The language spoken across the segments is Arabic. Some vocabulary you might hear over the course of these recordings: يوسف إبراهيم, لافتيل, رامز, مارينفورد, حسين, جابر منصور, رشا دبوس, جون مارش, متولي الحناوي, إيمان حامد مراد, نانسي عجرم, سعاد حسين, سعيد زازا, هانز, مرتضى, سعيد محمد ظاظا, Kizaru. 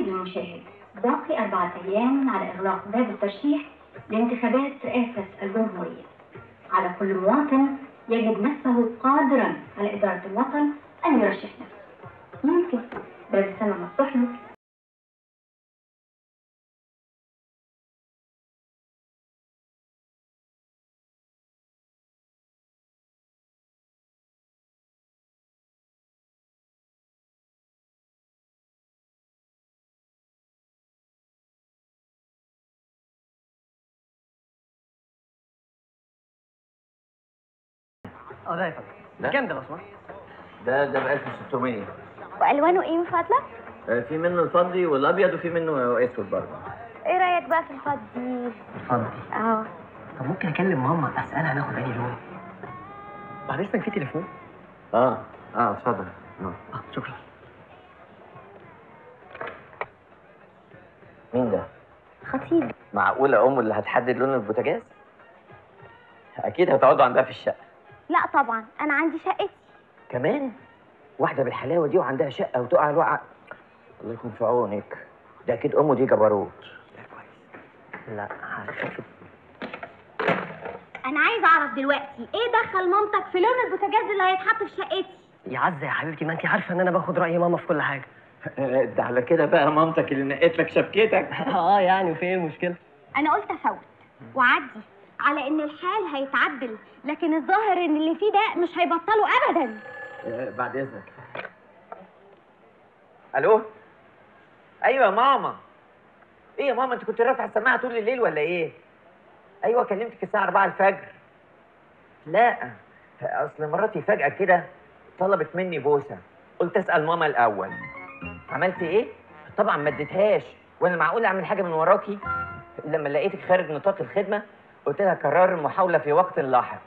المشاهد، باقي 4 أيام على إغلاق باب الترشيح لانتخابات رئاسة الجمهورية. على كل مواطن يجد نفسه قادرا على إدارة الوطن أن يرشح نفسه. يمكن باب السنة مفتوح له. ده يا فندم كام ده يا باشمهندس؟ ده ب 1600. والوانه ايه من فضلك؟ في منه الفضي والابيض وفي منه اسود برضه. ايه رايك بقى في الفضي؟ الفضي؟ اه. طب ممكن اكلم ماما اسالها هناخد انهي لون؟ بعد اذنك في تليفون؟ اه اتفضل. شكرا. مين ده؟ خطيب. معقوله امه اللي هتحدد لون البوتاجاز؟ اكيد هتقعدوا عندها في الشقه. لا طبعا، انا عندي شقتي كمان. واحده بالحلاوه دي وعندها شقه وتقع الوقعه. الله يكون في عونك، ده اكيد امه دي جبروت. لا كويس. لا هشوف. انا عايزه اعرف دلوقتي ايه دخل مامتك في لون البوتاجاز اللي هيتحط في شقتي؟ يا عزه يا حبيبتي، ما انت عارفه ان انا باخد راي ماما في كل حاجه. ده على كده بقى مامتك اللي نقت لك شبكتك. يعني وفي ايه المشكله؟ انا قلت افوت وعدي على ان الحال هيتعدل، لكن الظاهر ان اللي فيه ده مش هيبطله ابدا. بعد اذنك. الو. ايوه يا ماما. ايه يا ماما، انت كنت رافعه السماعه طول الليل ولا ايه؟ ايوه كلمتك الساعه 4 الفجر. لا اصل مراتي فجاه كده طلبت مني بوسه، قلت اسال ماما الاول. عملت ايه؟ طبعا ما اديتهاش، وانا معقول اعمل حاجه من وراكي؟ لما لقيتك خارج نطاق الخدمه قلت لها كرار المحاولة في وقت لاحق.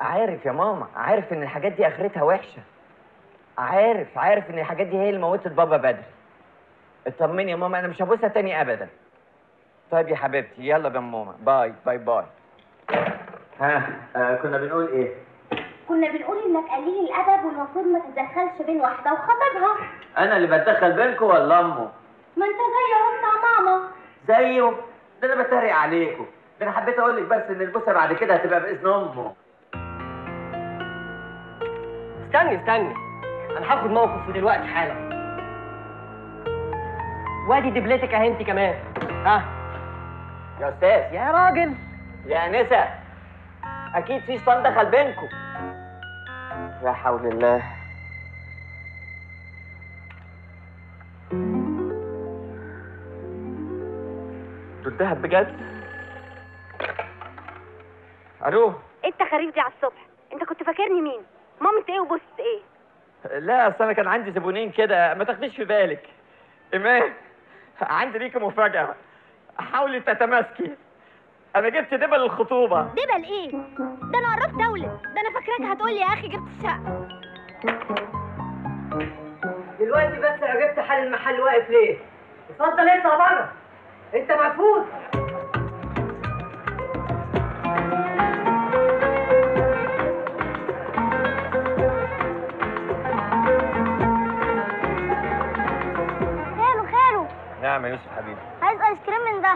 عارف يا ماما، عارف إن الحاجات دي آخرتها وحشة. عارف إن الحاجات دي هي اللي موتت بابا بدري. اطمني يا ماما، أنا مش هبوسها تاني أبدا. طيب يا حبيبتي يلا بماما. باي باي باي. ها كنا بنقول ايه؟ كنا بنقول انك قليل الادب والمفروض ما تتدخلش بين واحده وخطيبها. انا اللي بتدخل بينكم ولا امه؟ ما انت زيهم مع ماما. زيهم؟ ده انا بتريق عليكم. ده انا حبيت اقول لك بس ان البوسه بعد كده هتبقى باذن امه. استني انا هاخد موقف دلوقتي حالا. وادي دبلتك اهي انت كمان. ها يا استاذ. يا راجل يا انسه اكيد في شيطان دخل بينكم. لا حول الله. دول دهب بجد؟ الو انت خريف دي على الصبح، انت كنت فاكرني مين؟ مامت ايه وبص ايه؟ لا اصل انا كان عندي زبونين كده، ما تاخديش في بالك. ايمان عندي ليكي مفاجأة، حاولي تتماسكي. أنا جبت دبل الخطوبة. دبل إيه؟ ده أنا قربت أولد، ده أنا فاكراك هتقولي يا أخي جبت الشقة. دلوقتي بس عجبت حال المحل واقف ليه؟ اتفضل اطلع بره، أنت مرفوض. نعم يا يوسف حبيبي. عايز ايس كريم من ده.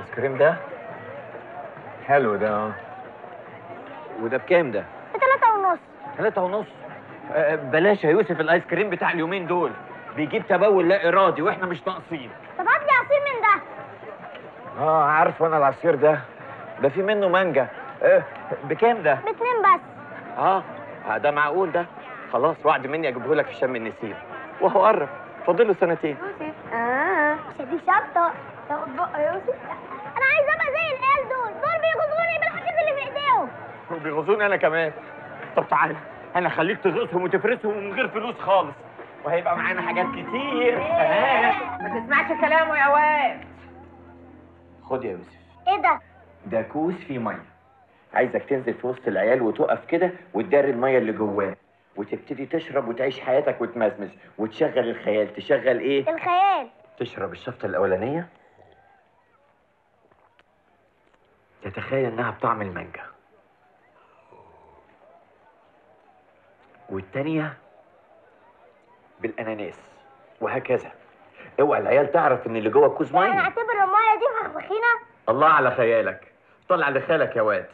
ايس كريم ده؟ حلو ده. وده بكام ده؟ ب3.5. 3.5؟ بلاش يا يوسف الايس كريم بتاع اليومين دول، بيجيب تبول لا ارادي واحنا مش ناقصين. طب هات لي عصير من ده. عارفه انا العصير ده، ده في منه مانجا. بكام ده؟ ب2 بس. ده معقول ده؟ خلاص وعد مني اجيبه لك في شم النسيم، وهو قرب، فاضل له 2 سنين. مش هديك شطه تاخد بقى يا يوسف. انا عايز ابقى زي العيال دول بيغزوني بالحاجات اللي في ايديهم. وبيغزوني انا كمان. طب تعالى انا خليك تغيظهم وتفرسهم من غير فلوس خالص، وهيبقى معانا حاجات كتير. ما تسمعش كلامه يا واد. خد يا يوسف. ايه ده؟ ده كوس فيه ميه، عايزك تنزل في وسط العيال وتقف كده وتداري الميه اللي جواه، وتبتدي تشرب وتعيش حياتك وتمزمز وتشغل الخيال. تشغل ايه؟ الخيال. تشرب الشفطة الأولانية، تتخيل إنها بطعم المانجا، والتانية بالأناناس، وهكذا. اوعى العيال تعرف إن اللي جوه الكوز مية. أنا أعتبر المية دي فخفخينة. الله على خيالك، طلع لخيالك يا واد.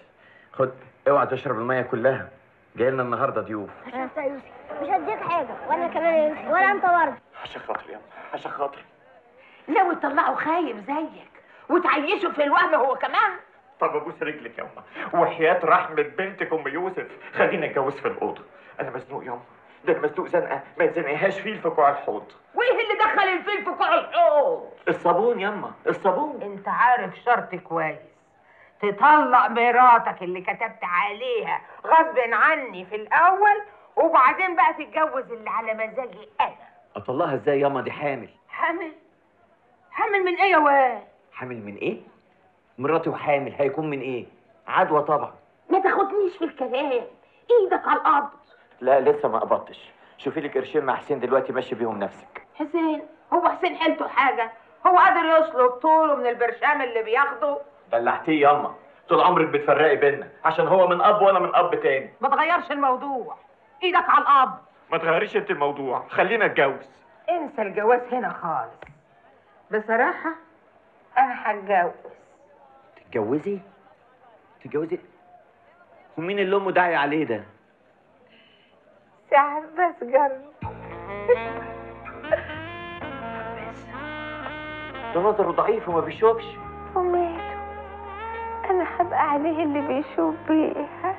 خد، اوعى تشرب المية كلها، جاي لنا النهارده ضيوف. عشان يا يوسف مش هديك حاجه، وانا كمان يا يوسف، ولا انت برضه. عشان خاطري يا عم، عشان خاطري. لو تطلعوا خايب زيك وتعيشوا في الوهم هو كمان. طب ابوس رجلك يا امه، وحياه رحمه بنتك ام يوسف خلينا نتجوز في الاوضه. انا مزنوق يا امه، ده انا مزنوق زنقه ما يتزنقهاش فيل في كوع الحوض. وايه اللي دخل الفيل في كوع الحوض؟ الصابون يا امه، الصابون. انت عارف شرط كويس، تطلق مراتك اللي كتبت عليها غصب عني في الاول، وبعدين بقى تتجوز اللي على مزاجي انا. اطلقها ازاي ياما؟ دي حامل. حامل؟ حامل من ايه يا واد؟ حامل من ايه؟ مراتي وحامل هيكون من ايه؟ عدوى طبعا. ما تاخدنيش في الكلام، ايدك على الارض. لا لسه ما قبضتش، شوفي لك قرشين مع حسين دلوقتي ماشي بيهم نفسك. حسين؟ هو حسين حيلته حاجه؟ هو قادر يسلب طوله من البرشام اللي بياخده؟ دلعتيه ياما، طول عمرك بتفرقي بينا عشان هو من اب وانا من اب تاني. ما تغيرش الموضوع، ايدك على الاب. ما تغيريش انت الموضوع، خلينا نتجوز. انسى الجواز هنا خالص، بصراحه انا هتجوز. تتجوزي؟ تتجوزي؟ ومين اللي امه داعي عليه ده؟ ساعة بس جرب. ده نظره ضعيف وما بيشوفش. وماله؟ أنا هبقى عليه اللي بيشوف بيها.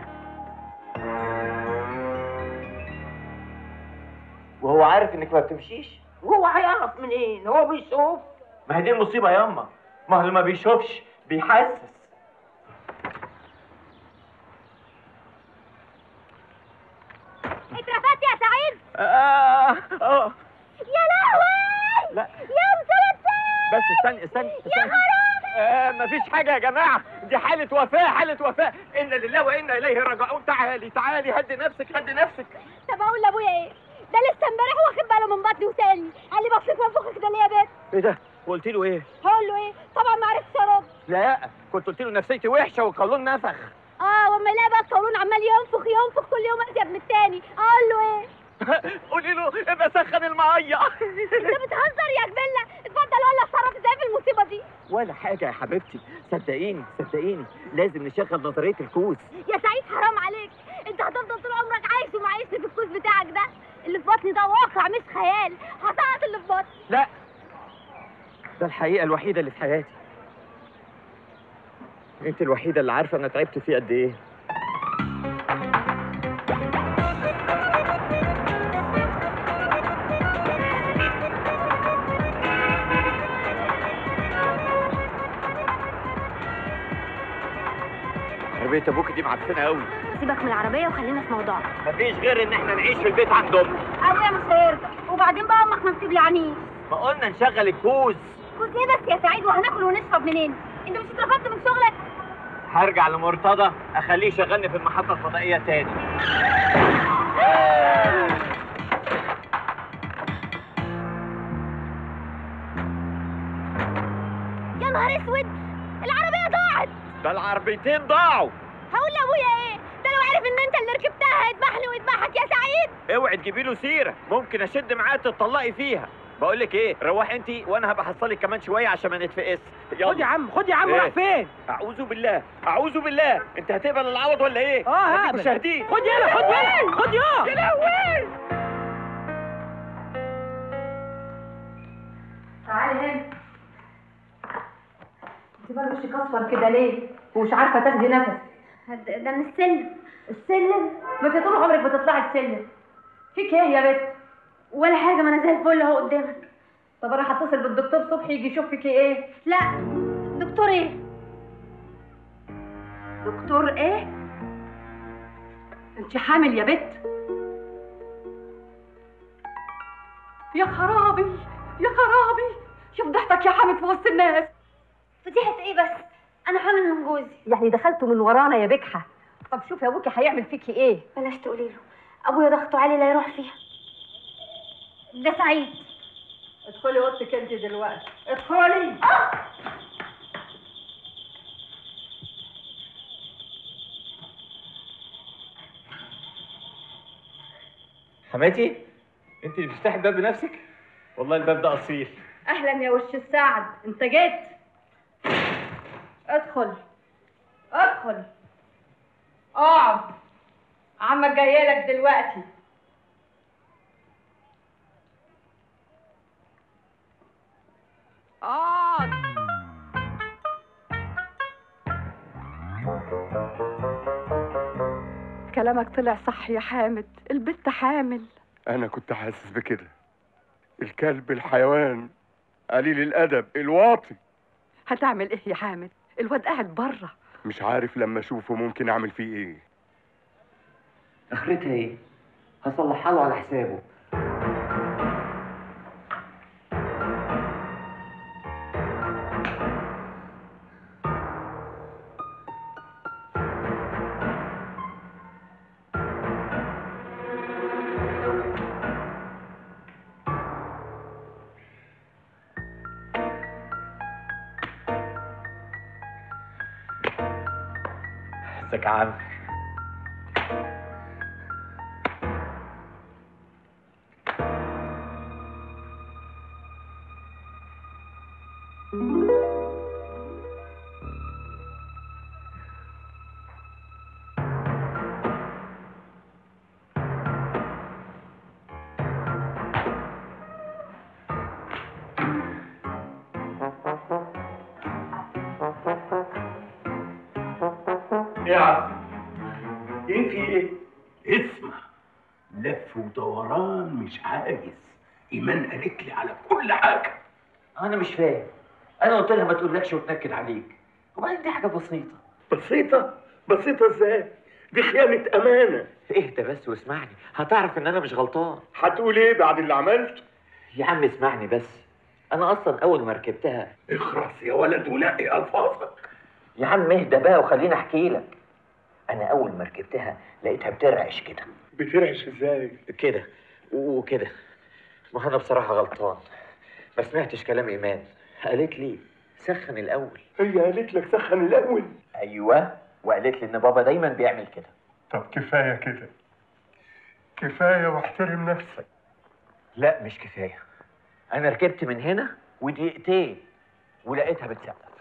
وهو عارف إنك ما بتمشيش؟ وهو هيعرف منين؟ هو بيشوف. ما هي دي المصيبة ياما، ما هو اللي ما بيشوفش بيحسس. اترفدت يا سعيد؟ يا لهوي! لا يا مسلسل! بس استني. يا حرام! مفيش حاجة يا جماعة، دي حالة وفاة، إنا لله وإنا إليه راجعون. تعالي هدي نفسك. طب أقول لأبويا إيه؟ ده لسه إمبارح واخد باله من بطني وسألني، قال لي بطنك منفوخك ده ليه يا بنت؟ إيه ده؟ وقلت له إيه؟ هقول له إيه؟ طبعا لا كنت قلت له نفسيتي وحشه والقولون نفخ. وما لا بقى القولون عمال ينفخ كل يوم اقدم من التاني، اقول له ايه؟ قولي له ابقى سخن الميه. انت بتهزر يا جبله، اتفضل ولا اتصرف ازاي في المصيبه دي؟ ولا حاجه يا حبيبتي، صدقيني لازم نشغل نظريه الكوز. يا سعيد حرام عليك، انت هتفضل طول عمرك عايش ومعيشني في الكوز بتاعك ده، اللي في بطني ده واقع مش خيال، هتعرف اللي في بطني. لا ده الحقيقه الوحيده اللي في حياتي. انت الوحيده اللي عارفه انا تعبت فيه قد ايه. عربيه ابوكي دي معفنه قوي. سيبك من العربيه وخلينا في موضوعنا. مفيش غير ان احنا نعيش في البيت عند امي. ابويا مش هيرضى، وبعدين بقى امك ما بتبلعنيش. ما قلنا نشغل الكوز. كوز ايه بس يا سعيد، وهناكل ونشرب منين؟ انت مش اترفدت من شغلك؟ هرجع لمرتضى اخليه يشغلني في المحطه الفضائيه تاني. يا نهار اسود، العربيه ضاعت. ده العربيتين ضاعوا. هقول لابويا ايه؟ ده لو عرف ان انت اللي ركبتها هيذبحني ويذبحك يا سعيد. اوعي تجيبي له سيره، ممكن اشد معاه تتطلقي فيها. بقول لك ايه، روحي انت وانا هبقى احصلك كمان شويه عشان ما نتفقس. خد يا عم إيه؟ راح فين؟ اعوذ بالله، انت هتقبل العوض ولا ايه؟ هقبل. مشاهدين خد يلا. يا لهوي، تعالي هنا. انت بقى وشك اصفر كده ليه؟ ومش عارفه تاخدي نفس. ده من السلم. ما انت طول عمرك بتطلعي السلم، فيك ايه يا بنت؟ ولا حاجة، ما انا زي الفل اهو قدامك. طب انا هتصل بالدكتور صبحي يجي يشوف فيكي ايه. لا، دكتور ايه؟ انت حامل يا بت؟ يا خرابي، فضحتك يا حامد في وسط الناس. فضيحة ايه بس؟ انا حامل من جوزي. يعني دخلته من ورانا يا بجحة. طب شوفي ابوكي هيعمل فيكي ايه. بلاش تقولي له، ابويا ضغطه عالي لا يروح فيها. ده سعيد. ادخلي اوضتك انت دلوقتي، ادخلي. حماتي، انت اللي بتفتحي الباب بنفسك؟ والله الباب ده اصيل. اهلا يا وش السعد، انت جيت. ادخل اقعد، عمك جايلك دلوقتي. كلامك طلع صح يا حامد، البت حامل. انا كنت حاسس بكده. الكلب الحيوان قليل الادب الواطي. هتعمل ايه يا حامد؟ الواد قاعد بره. مش عارف لما اشوفه ممكن اعمل فيه ايه. اخرتها ايه؟ هصلحها له على حسابه. ازيك يا عم؟ ايه في ايه؟ اسمع، لف ودوران مش عايز. ايمان قالت لي على كل حاجه. انا مش فاهم، انا قلت لها ما تقولكش وتنكد عليك، وبعدين دي حاجه بسيطه ازاي؟ دي خيانه امانه. اهدى بس واسمعني، هتعرف ان انا مش غلطان. هتقول ايه بعد اللي عملته؟ يا عم اسمعني بس، انا اصلا اول ما ركبتها. اخرس يا ولد ونقي الفاظك. يا عم اهدى بقى وخليني احكي لك. أنا أول ما ركبتها لقيتها بترعش كده. بترعش إزاي؟ كده وكده. ما أنا بصراحة غلطان، ما سمعتش كلام إيمان. قالت لي سخن الاول. هي قالت لك سخن الاول؟ ايوه، وقالت لي ان بابا دايما بيعمل كده. طب كفايه كده، كفايه واحترم نفسك. لا مش كفايه، انا ركبت من هنا ودقيقتين ولقيتها بتسقف.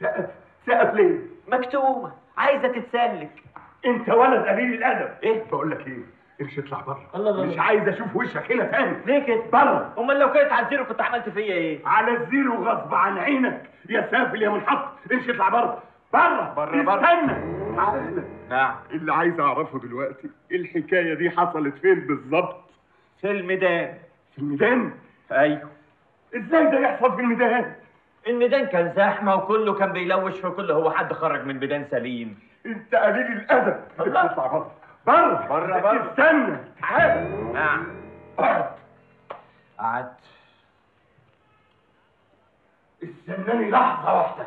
سقف؟ سقف ليه؟ مكتومه عايزه تتسلك. انت ولد قليل الادب. ايه؟ بقول لك ايه، امشي اطلع بره، مش عايز اشوف وشك هنا تاني. ليه كده؟ بره. امال لو كانت على الزيرو كنت عملت فيا ايه؟ على الزيرو غصب عن عينك يا سافل يا منحط. امشي اطلع بره بره بره بره. استنى، تعالى. نعم. اللي عايز اعرفه دلوقتي، الحكايه دي حصلت فين بالظبط؟ في الميدان. في الميدان؟ ايوه. ازاي ده يحصل في الميدان؟ الميدان كان زحمه وكله كان بيلوش، فكله هو حد خرج من ميدان سليم. انت قليل الادب. الله. اطلع بره بره بره بره. استنى، تعال. نعم. قعدت. استناني لحظه واحده.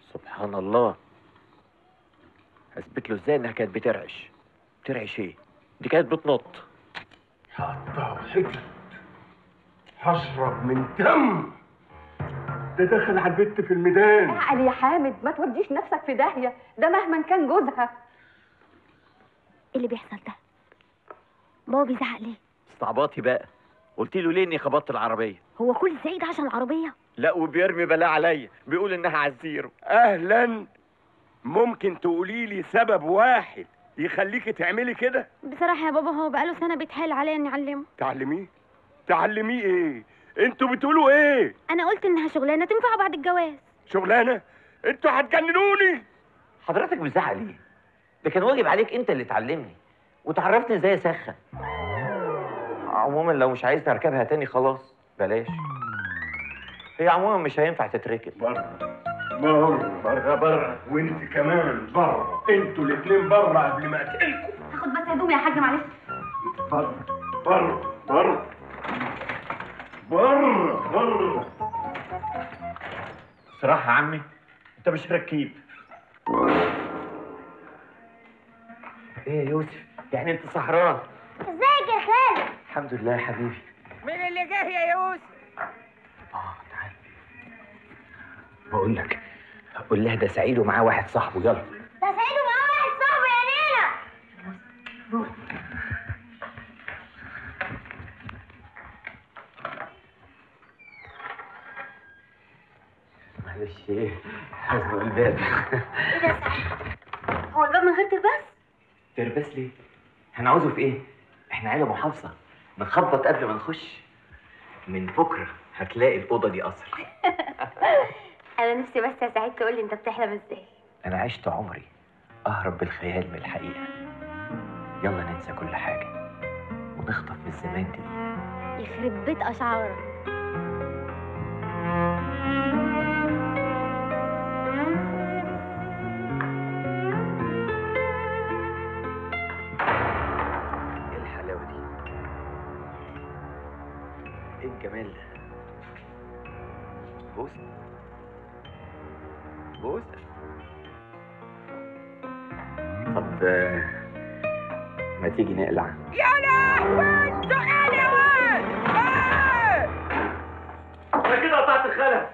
سبحان الله، اثبت له ازاي انها كانت بترعش. بترعش ايه؟ دي كانت بتنط. هقطعه حتت، هشرب من دم. ده داخل على البيت في الميدان. اعقل يا حامد، ما توديش نفسك في داهيه، ده مهما كان جوزها. ايه اللي بيحصل ده؟ بابا بيزعق ليه؟ استعباطي بقى، قلت له ليه اني خبطت العربيه؟ هو كل سعيد عشان العربيه؟ لا، وبيرمي بلاء عليا، بيقول انها على الزيرو. اهلا، ممكن تقولي لي سبب واحد يخليكي تعملي كده؟ بصراحه يا بابا، هو بقاله سنه بيتحايل عليا اني اعلمه. تعلميه؟ تعلميه ايه؟ انتوا بتقولوا ايه؟ انا قلت انها شغلانه تنفع بعد الجواز. شغلانه؟ انتوا هتجننوني. حضرتك بتزعق ليه؟ ده كان واجب عليك انت اللي تعلمني وتعرفتني ازاي اسخن. عموما لو مش عايز تركبها تاني خلاص بلاش، هي عموما مش هينفع تتركب. بره بره بره بره، وانت كمان بره، انتوا الاتنين بره قبل ما اقتلكم. هاخد بس هدومي يا حاج، معلش. بره بره بره بره بره. بصراحة يا عمي انت مش ركيب. ايه يا يوسف، يعني انت سهران؟ ازيك يا خالد؟ الحمد لله يا حبيبي. مين اللي جه يا يوسف؟ تعالى. بقول لك، قول لها ده سعيد ومعاه واحد صاحبه. يلا. ده سعيد ومعاه واحد صاحبه يا ليلى. روح. معلش، ايه حزن الباب. ايه ده يا سعيد؟ هو الباب من غير ترباس؟ ترباس ليه؟ هنعوزه في ايه؟ احنا عيله محافظه، بنخبط قبل ما نخش. من بكره هتلاقي الاوضه دي قصر. انا نفسي بس يا سعيد تقول لي انت بتحلم ازاي. انا عشت عمري اهرب بالخيال من الحقيقه. يلا ننسى كل حاجه ونخطف من الزمان دي. يخرب بيت اشعارك. ايه الحلاوه دي؟ ايه الجمال ده؟ بوسة بوسة. طب ما تيجي نقلع؟ يا لهوي انتوا ايه يا واد؟ ايه؟ انا كده قطعت الخلف.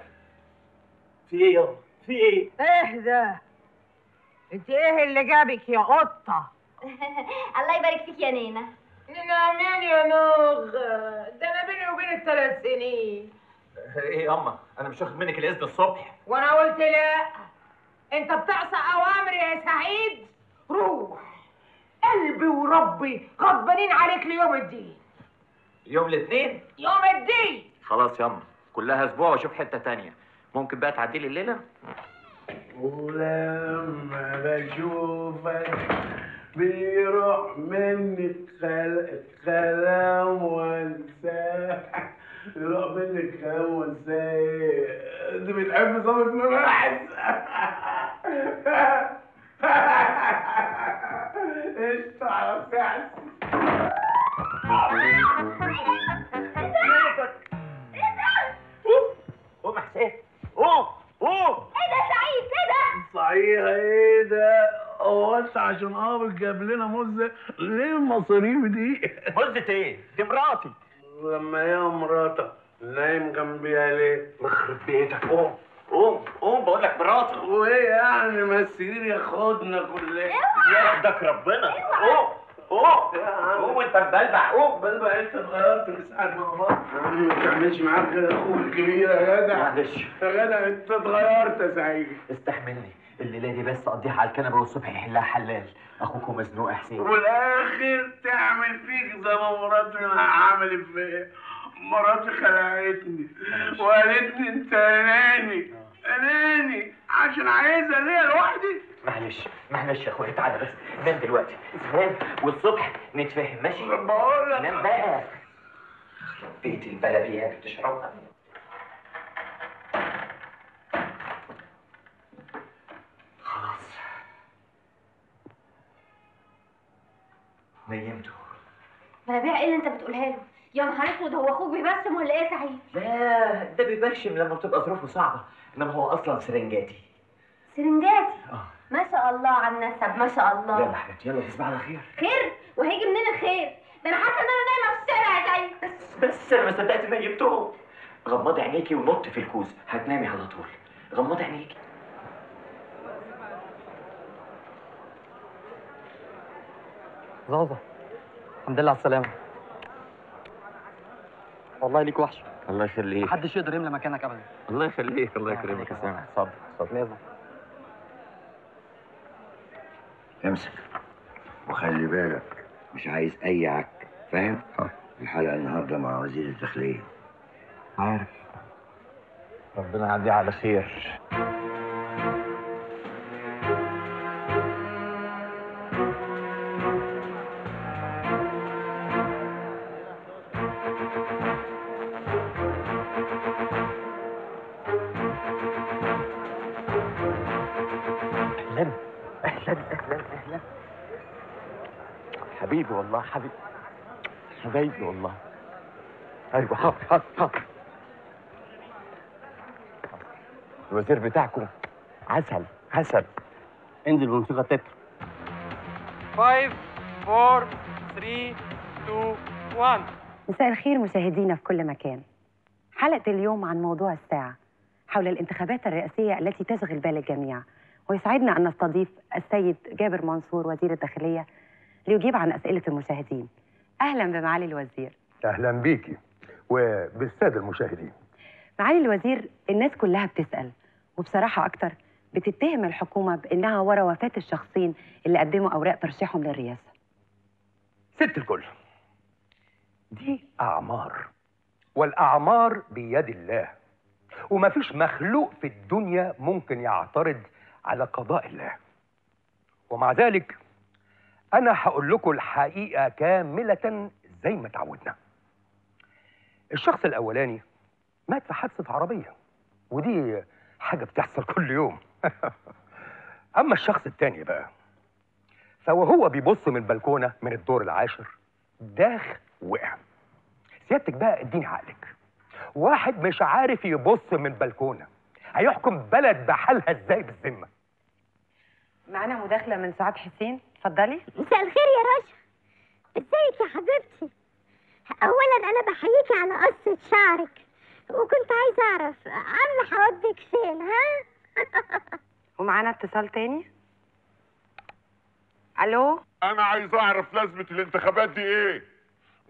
في ايه يابا؟ في ايه؟ اهدى. انت ايه اللي جابك يا قطة؟ الله يبارك فيك يا نينا. نينا مين يا نوغ؟ ده انا بيني وبين ال3 سنين. ايه ياما، انا مش واخد منك الاذن الصبح. وانا قلت لا، انت بتعصى اوامري يا سعيد. روح، قلبي وربي غضبانين عليك ليوم الدين. يوم الاثنين؟ يوم الدين. خلاص ياما، كلها اسبوع واشوف حته تانية. ممكن بقى تعدي لي الليله؟ ولما بشوفك بيروح مني الكلام وانساك. يروح منك الكلام وانساك. انت بتحب صابت ملاحظ. اشطع يا سعد. قوم يا حسين، قوم قوم. ايه ده سعيد؟ ايه ده؟ صحيح ايه ده؟ هو انت عشان ابوك جاب لنا مزه ليه المصاريف دي؟ مزه ايه؟ دي مراتي. لما هي مراتك نايم جنبيها ليه؟ مخرب بيتك. قوم قوم قوم بقول لك مراتك. وايه يعني ما السرير ياخدنا كلنا؟ ياخدك ربنا. قوم قوم قوم انت مبلبع. قوم بلبع. انت اتغيرت من ساعة ما مراتك يا عم. ما تعملش معاك كده يا اخويا الكبير يا جدع. معلش يا جدع انت اتغيرت يا سعيد. استحملني الليله دي بس اقضيها على الكنبه والصبح يحلها حلال. اخوكم مزنوق يا حسين. والاخر تعمل فيك زي ما مراتي عملت فيا. مراتي خلعتني وقالت لي انت اناني اناني عشان عايزها ليا لوحدي. معلش معلش يا اخويا تعالى بس نام دلوقتي نام والصبح نتفاهم ماشي؟ بقول لك نام بقى. يخرب بيت البلابيه اللي بتشربها. نيمته. منابيع ايه اللي انت بتقولها له؟ يا نهار اسود هو اخوك بيبسم ولا ايه يا سعيد؟ لا ده بيبرشم لما بتبقى ظروفه صعبه، انما هو اصلا سرنجاتي. سرنجاتي؟ اه ما شاء الله على النسب ما شاء الله. يلا حبيبتي يلا تصبح على خير. خير؟ وهيجي منين الخير؟ ده انا حاسه ان انا نايمه في الشارع يا سعيد. بس انا ما صدقت نيمتهم. غمضي عينيكي ونط في الكوز هتنامي على طول. غمضي عينيكي. ظاظا الحمد لله على السلامة. والله ليك وحشة. الله يخليك. محدش يقدر يملى مكانك أبدا. الله يخليك الله يكرمك يا سامح. اتفضل اتفضل. لازم امسك وخلي بالك مش عايز أي عك فاهم؟ الحلقة النهارده مع وزير الداخلية. عارف. ربنا يعديها على خير. حبيبي والله حبيبي حبيبي والله. ايوه حاضر حاضر حاضر. الوزير بتاعكم عسل عسل. انزل بموسيقى تتر. 5 4 3 2 1. مساء الخير مشاهدينا في كل مكان. حلقة اليوم عن موضوع الساعة حول الانتخابات الرئاسية التي تشغل بال الجميع، ويسعدنا أن نستضيف السيد جابر منصور وزير الداخلية ليجيب عن أسئلة المشاهدين. أهلا بمعالي الوزير. أهلا بيكي وبالسادة المشاهدين. معالي الوزير الناس كلها بتسأل وبصراحة أكتر بتتهم الحكومة بأنها ورا وفاة الشخصين اللي قدموا أوراق ترشيحهم للرئاسة. ست الكل دي أعمار والأعمار بيد الله، ومفيش مخلوق في الدنيا ممكن يعترض على قضاء الله. ومع ذلك أنا هقول لكم الحقيقة كاملة زي ما تعودنا. الشخص الأولاني مات في حادثة عربية، ودي حاجة بتحصل كل يوم. أما الشخص التاني بقى فوهو بيبص من البلكونة من الدور العاشر داخ وقع. سيادتك بقى اديني عقلك. واحد مش عارف يبص من البلكونة هيحكم بلد بحالها ازاي بالذمة؟ معانا مداخلة من سعاد حسين. اتفضلي. مساء الخير يا رشا. ازيك يا حبيبتي؟ اولا انا بحييكي على قصة شعرك، وكنت عايزة اعرف عاملة حواجبك فين ها؟ ومعانا اتصال تاني. الو انا عايز اعرف لازمة الانتخابات دي ايه؟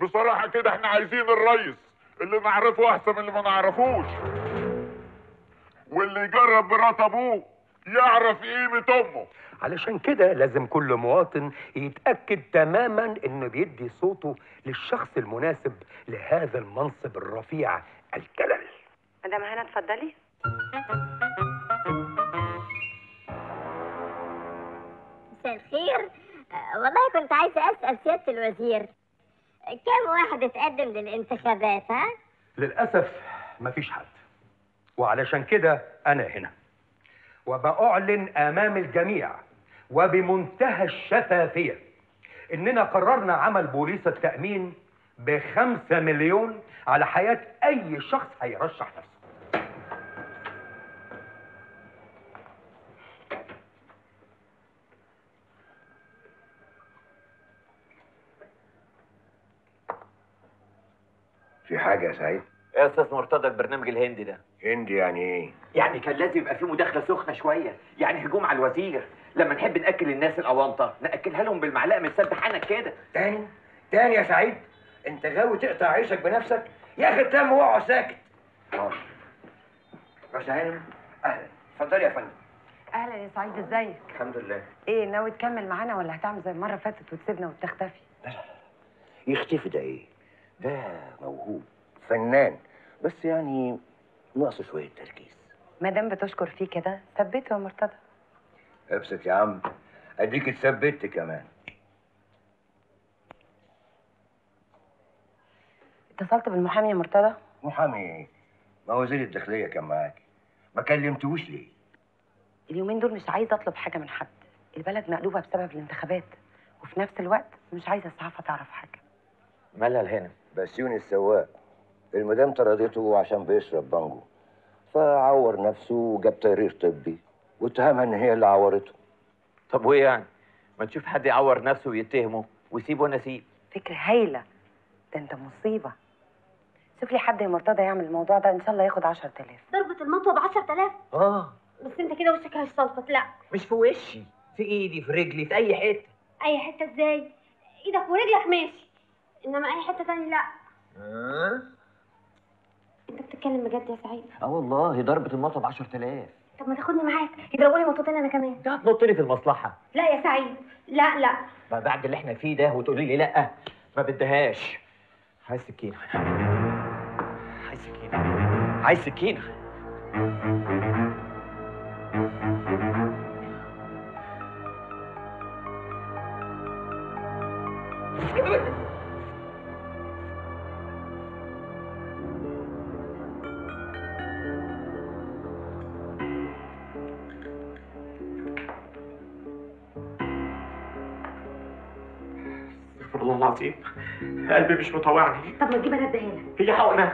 بصراحة كده احنا عايزين الريس اللي نعرفه احسن من اللي ما نعرفوش، واللي يجرب مرات ابوه يعرف قيمة امه. علشان كده لازم كل مواطن يتأكد تماما انه بيدي صوته للشخص المناسب لهذا المنصب الرفيع الجلل. مدام هنا اتفضلي. مساء الخير. والله كنت عايزة اسأل سيادة الوزير كم واحد اتقدم للانتخابات ها؟ للأسف مفيش حد، وعلشان كده أنا هنا وبأعلن أمام الجميع وبمنتهى الشفافية إننا قررنا عمل بوليس التأمين ب5 مليون على حياة أي شخص هيرشح نفسه. في حاجة يا سعيد؟ يا أستاذ مرتضى البرنامج الهندي ده هندي يعني إيه؟ يعني كان لازم يبقى فيه مداخلة سخنة شوية، يعني هجوم على الوزير. لما نحب نأكل الناس الأونطة نأكلها لهم بالمعلقة من سدحانك كده. تاني يا سعيد؟ أنت غاوي تقطع عيشك بنفسك؟ يا أخي اتلم واقعد ساكت. رشا هانم أهلا، اتفضلي يا فندم. أهلا يا سعيد، إزيك؟ الحمد لله. إيه ناوي تكمل معانا ولا هتعمل زي المرة فاتت وتسيبنا وتختفي؟ لا لا لا، يختفي ده إيه؟ ده موهوب فنان، بس يعني ناقصه شوية تركيز. ما دام بتشكر فيه كده ثبته يا مرتضى. ابسط يا عم، أديك اتثبت كمان. اتصلت بالمحامي يا مرتضى؟ محامي إيه؟ ما وزير الداخلية كان معاكي، ما كلمتوش ليه؟ اليومين دول مش عايزة أطلب حاجة من حد، البلد مقلوبة بسبب الانتخابات، وفي نفس الوقت مش عايزة الصحافة تعرف حاجة. مالها الهنا؟ بسيوني السواق، المدام طردته عشان بيشرب بانجو، فعور نفسه وجاب تقرير طبي واتهمها إن هي اللي عورته. طب وإيه يعني؟ ما تشوف حد يعور نفسه ويتهمه ويسيب وأنا أسيب. فكرة هايلة، ده أنت مصيبة. شوف لي حد يا مرتضى يعمل الموضوع ده، إن شاء الله ياخد 10,000. ضربة المطوة ب10,000؟ آه. بس انت كده وشك هيصلفط. لا مش في وشي، في ايدي، في رجلي، في اي حته. اي حته ازاي؟ ايدك ورجلك ماشي، انما اي حته تاني لا. انت بتتكلم بجد يا سعيد؟ اه والله، ضربه المطوه ب10,000. طب ما تاخدني معاك يضربوا لي مطوتين انا كمان. انت هتنط لي في المصلحه؟ لا يا سعيد، لا لا، ما بعد اللي احنا فيه ده وتقولي لي لا ما بدهاش. عايز سكينه، عايز سكينه، عايز سكينه. العظيم قلبي مش مطوعني. طب ما تجيب انا اديها لك. هي حقنه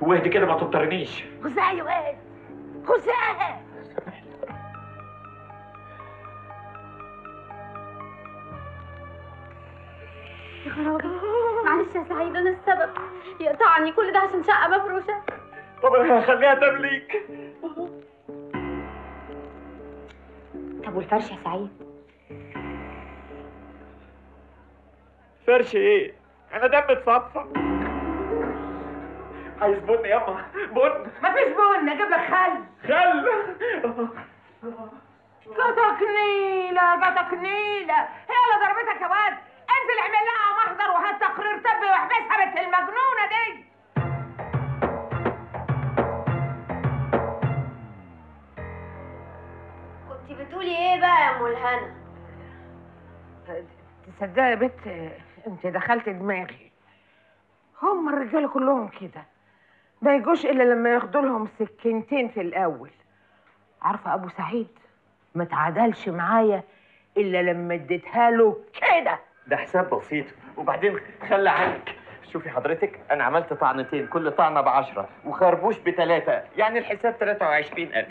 واهدي كده، ما تضطرنيش. خذها يا واد، خذها. يا خرابي، معلش يا سعيد انا السبب، يقطعني كل ده عشان شقه مفروشه. طب انا هخليها تمليك. طب والفرش يا سعيد؟ فرش ايه؟ انا دم اتصفى. عايز بن ياما؟ بن؟ مفيش بن، اجيب لك خل. خل؟ جاتك نيله، جاتك نيله، هي اللي ضربتك يا واد. انزل اعمل لها محضر وهات تقرير طبي واحبسها بنت المجنونه دي. كنت بتقولي ايه بقى يا ام الهنا؟ تصدقي يا بت انت دخلت دماغي، هم الرجاله كلهم كده ما يجوش الا لما ياخدوا لهم سكينتين في الاول. عارفه ابو سعيد ما تعادلش معايا الا لما اديتها له كده. ده حساب بسيط، وبعدين خلى عنك. شوفي حضرتك، انا عملت طعنتين، كل طعنه ب10 وخربوش ب3، يعني الحساب 23,000.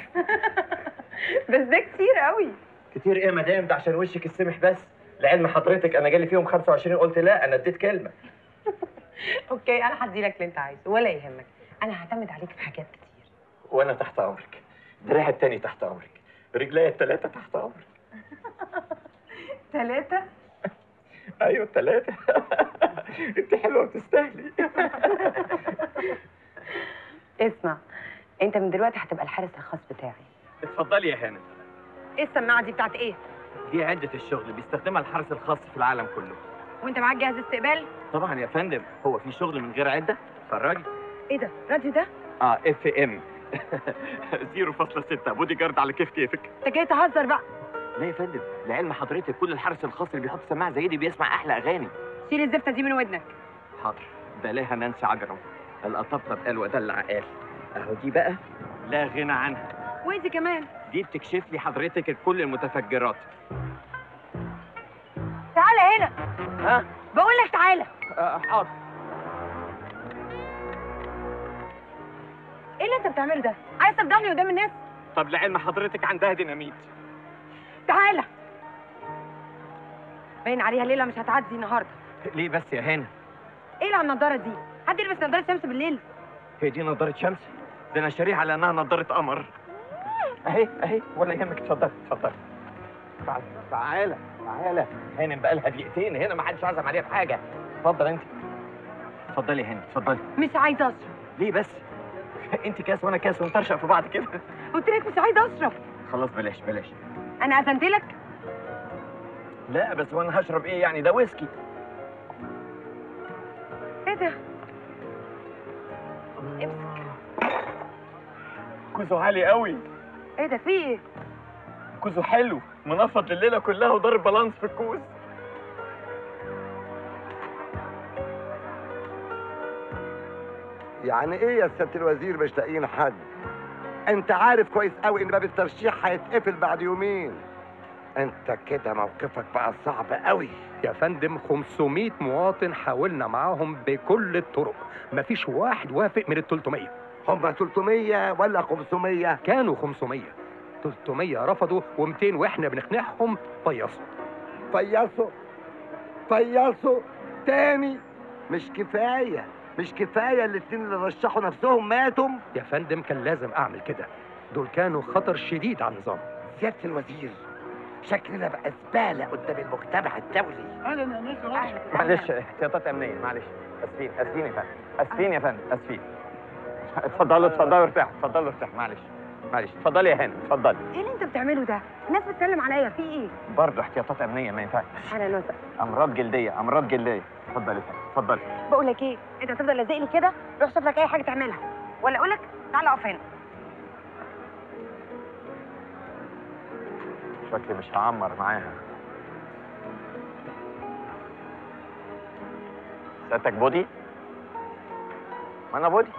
بس ده كتير قوي. كتير ايه يا مدام؟ ده عشان وشك السمح بس. لعلم حضرتك انا جالي فيهم 25، قلت لا انا اديت كلمه. اوكي انا هدي لك اللي انت عايزه ولا يهمك، انا هعتمد عليك في حاجات كتير. وانا تحت امرك، دراعي التاني تحت امرك، رجلي ال3 تحت امرك. 3؟ ايوه 3. انت حلوه وتستاهلي. اسمع، انت من دلوقتي هتبقى الحارس الخاص بتاعي. اتفضلي يا هانم. ايه السماعه دي بتاعت ايه؟ دي عدة الشغل بيستخدمها الحرس الخاص في العالم كله. وانت معاك جهاز استقبال؟ طبعا يا فندم، هو في شغل من غير عدة؟ اتفرجي. ايه ده؟ راديو ده؟ اه FM 0.6 بودي جارد على كيف كيفك. انت جاي تهزر بقى. لا يا فندم، لعلم حضرتك كل الحرس الخاص اللي بيحط سماعة زي دي بيسمع احلى اغاني. شيل الزفته دي من ودنك. حاضر، بلاها نانسي عجرم، الأطبطب قال ودلع قال. اهو دي بقى لا غنى عنها. وانت كمان دي بتكشف لي حضرتك الكل المتفجرات. تعالى هنا. ها؟ بقول لك تعالى. حاضر. ايه اللي انت بتعمله ده؟ عايز تفضحني قدام الناس؟ طب لعلم حضرتك عندها ديناميت. تعالى. باين عليها ليله مش هتعدي النهارده. ليه بس يا هانم؟ ايه اللي على النضاره دي؟ حد يلبس نظاره شمس بالليل؟ هي دي نظاره شمس؟ ده انا شاريها على انها نظاره قمر. اهي اهي، ولا يهمك، اتفضلي اتفضلي. تعالى تعالى هانم، بقى لها دقيقتين هنا، ما حدش عزم عليها بحاجه. اتفضل انت، اتفضلي يا هانم اتفضلي. مش عايزه اشرب. ليه بس؟ انت كاس وانا كاس ونطرشق في بعض كده. قلت لك مش عايزه اشرب. خلاص بلاش بلاش. انا اذنت لك؟ لا بس وانا هشرب ايه يعني، ده ويسكي. ايه ده؟ امسك. كوزه عالي قوي. ايه ده، في ايه؟ كوزه حلو منفض الليله كلها وضارب بالانس في الكوز. يعني ايه يا سياده الوزير مش لاقيين حد؟ انت عارف كويس قوي ان باب الترشيح هيتقفل بعد يومين. انت كده موقفك بقى صعب قوي يا فندم. 500 مواطن حاولنا معاهم بكل الطرق، مفيش واحد وافق من ال 300. هم 300 ولا 500؟ كانوا 500، 300 رفضوا و200 واحنا بنقنعهم فيصوا فيصوا فيصوا تاني. مش كفايه مش كفايه الاتنين اللي رشحوا نفسهم ماتوا يا فندم. كان لازم اعمل كده، دول كانوا خطر شديد على النظام. سياده الوزير شكلنا بقى زباله قدام المجتمع الدولي. اهلا يا ناس. معلش احتياطات امنيه، معلش. اسفين اسفين يا فندم، اسفين يا فندم، اسفين. اتفضلوا اتفضلوا ارتاحوا، اتفضلوا ارتاحوا، معلش معلش. اتفضلي يا هانم اتفضلي. ايه اللي انت بتعمله ده؟ الناس بتسلم عليا، في ايه؟ برضه احتياطات امنيه ما ينفعش. اهلا وسهلا. امراض جلديه، امراض جلديه. اتفضلي اتفضلي. بقول لك ايه، انت هتفضل لازق لي كده؟ روح شوف لك اي حاجه تعملها، ولا اقول لك تعالى اقف هنا. شكلي مش هعمر معاها. سيادتك بودي؟ ما انا بودي،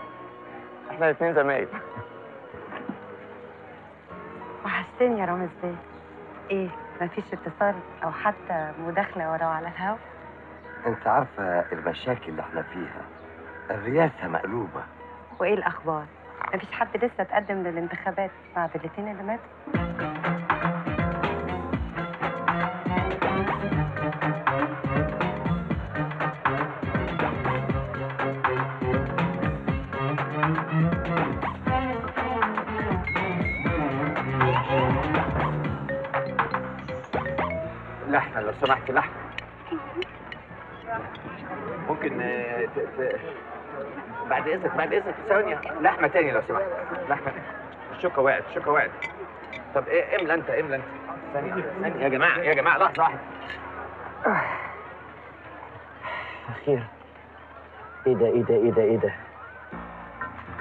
احنا الاثنين زمايل. وحشتني يا رامز بيه. ايه مفيش اتصال او حتى مداخله وراه على الهوا؟ انت عارفه المشاكل اللي احنا فيها، الرئاسه مقلوبه. وايه الاخبار؟ مفيش حد لسه اتقدم للانتخابات بعد الاثنين اللي ماتوا؟ لحن لو سمحت، لحن. ممكن بعد اذنك بعد اذنك ثانيه لحمه تاني لو سمحت، لحمه تاني. الشوكه وقعت، الشوكه وقعت. طب ايه املى انت، املى انت. ثانيه ثانيه يا جماعه يا جماعه، لحظه واحده. اخيرا. ايه ده ايه ده ايه ده ايه ده؟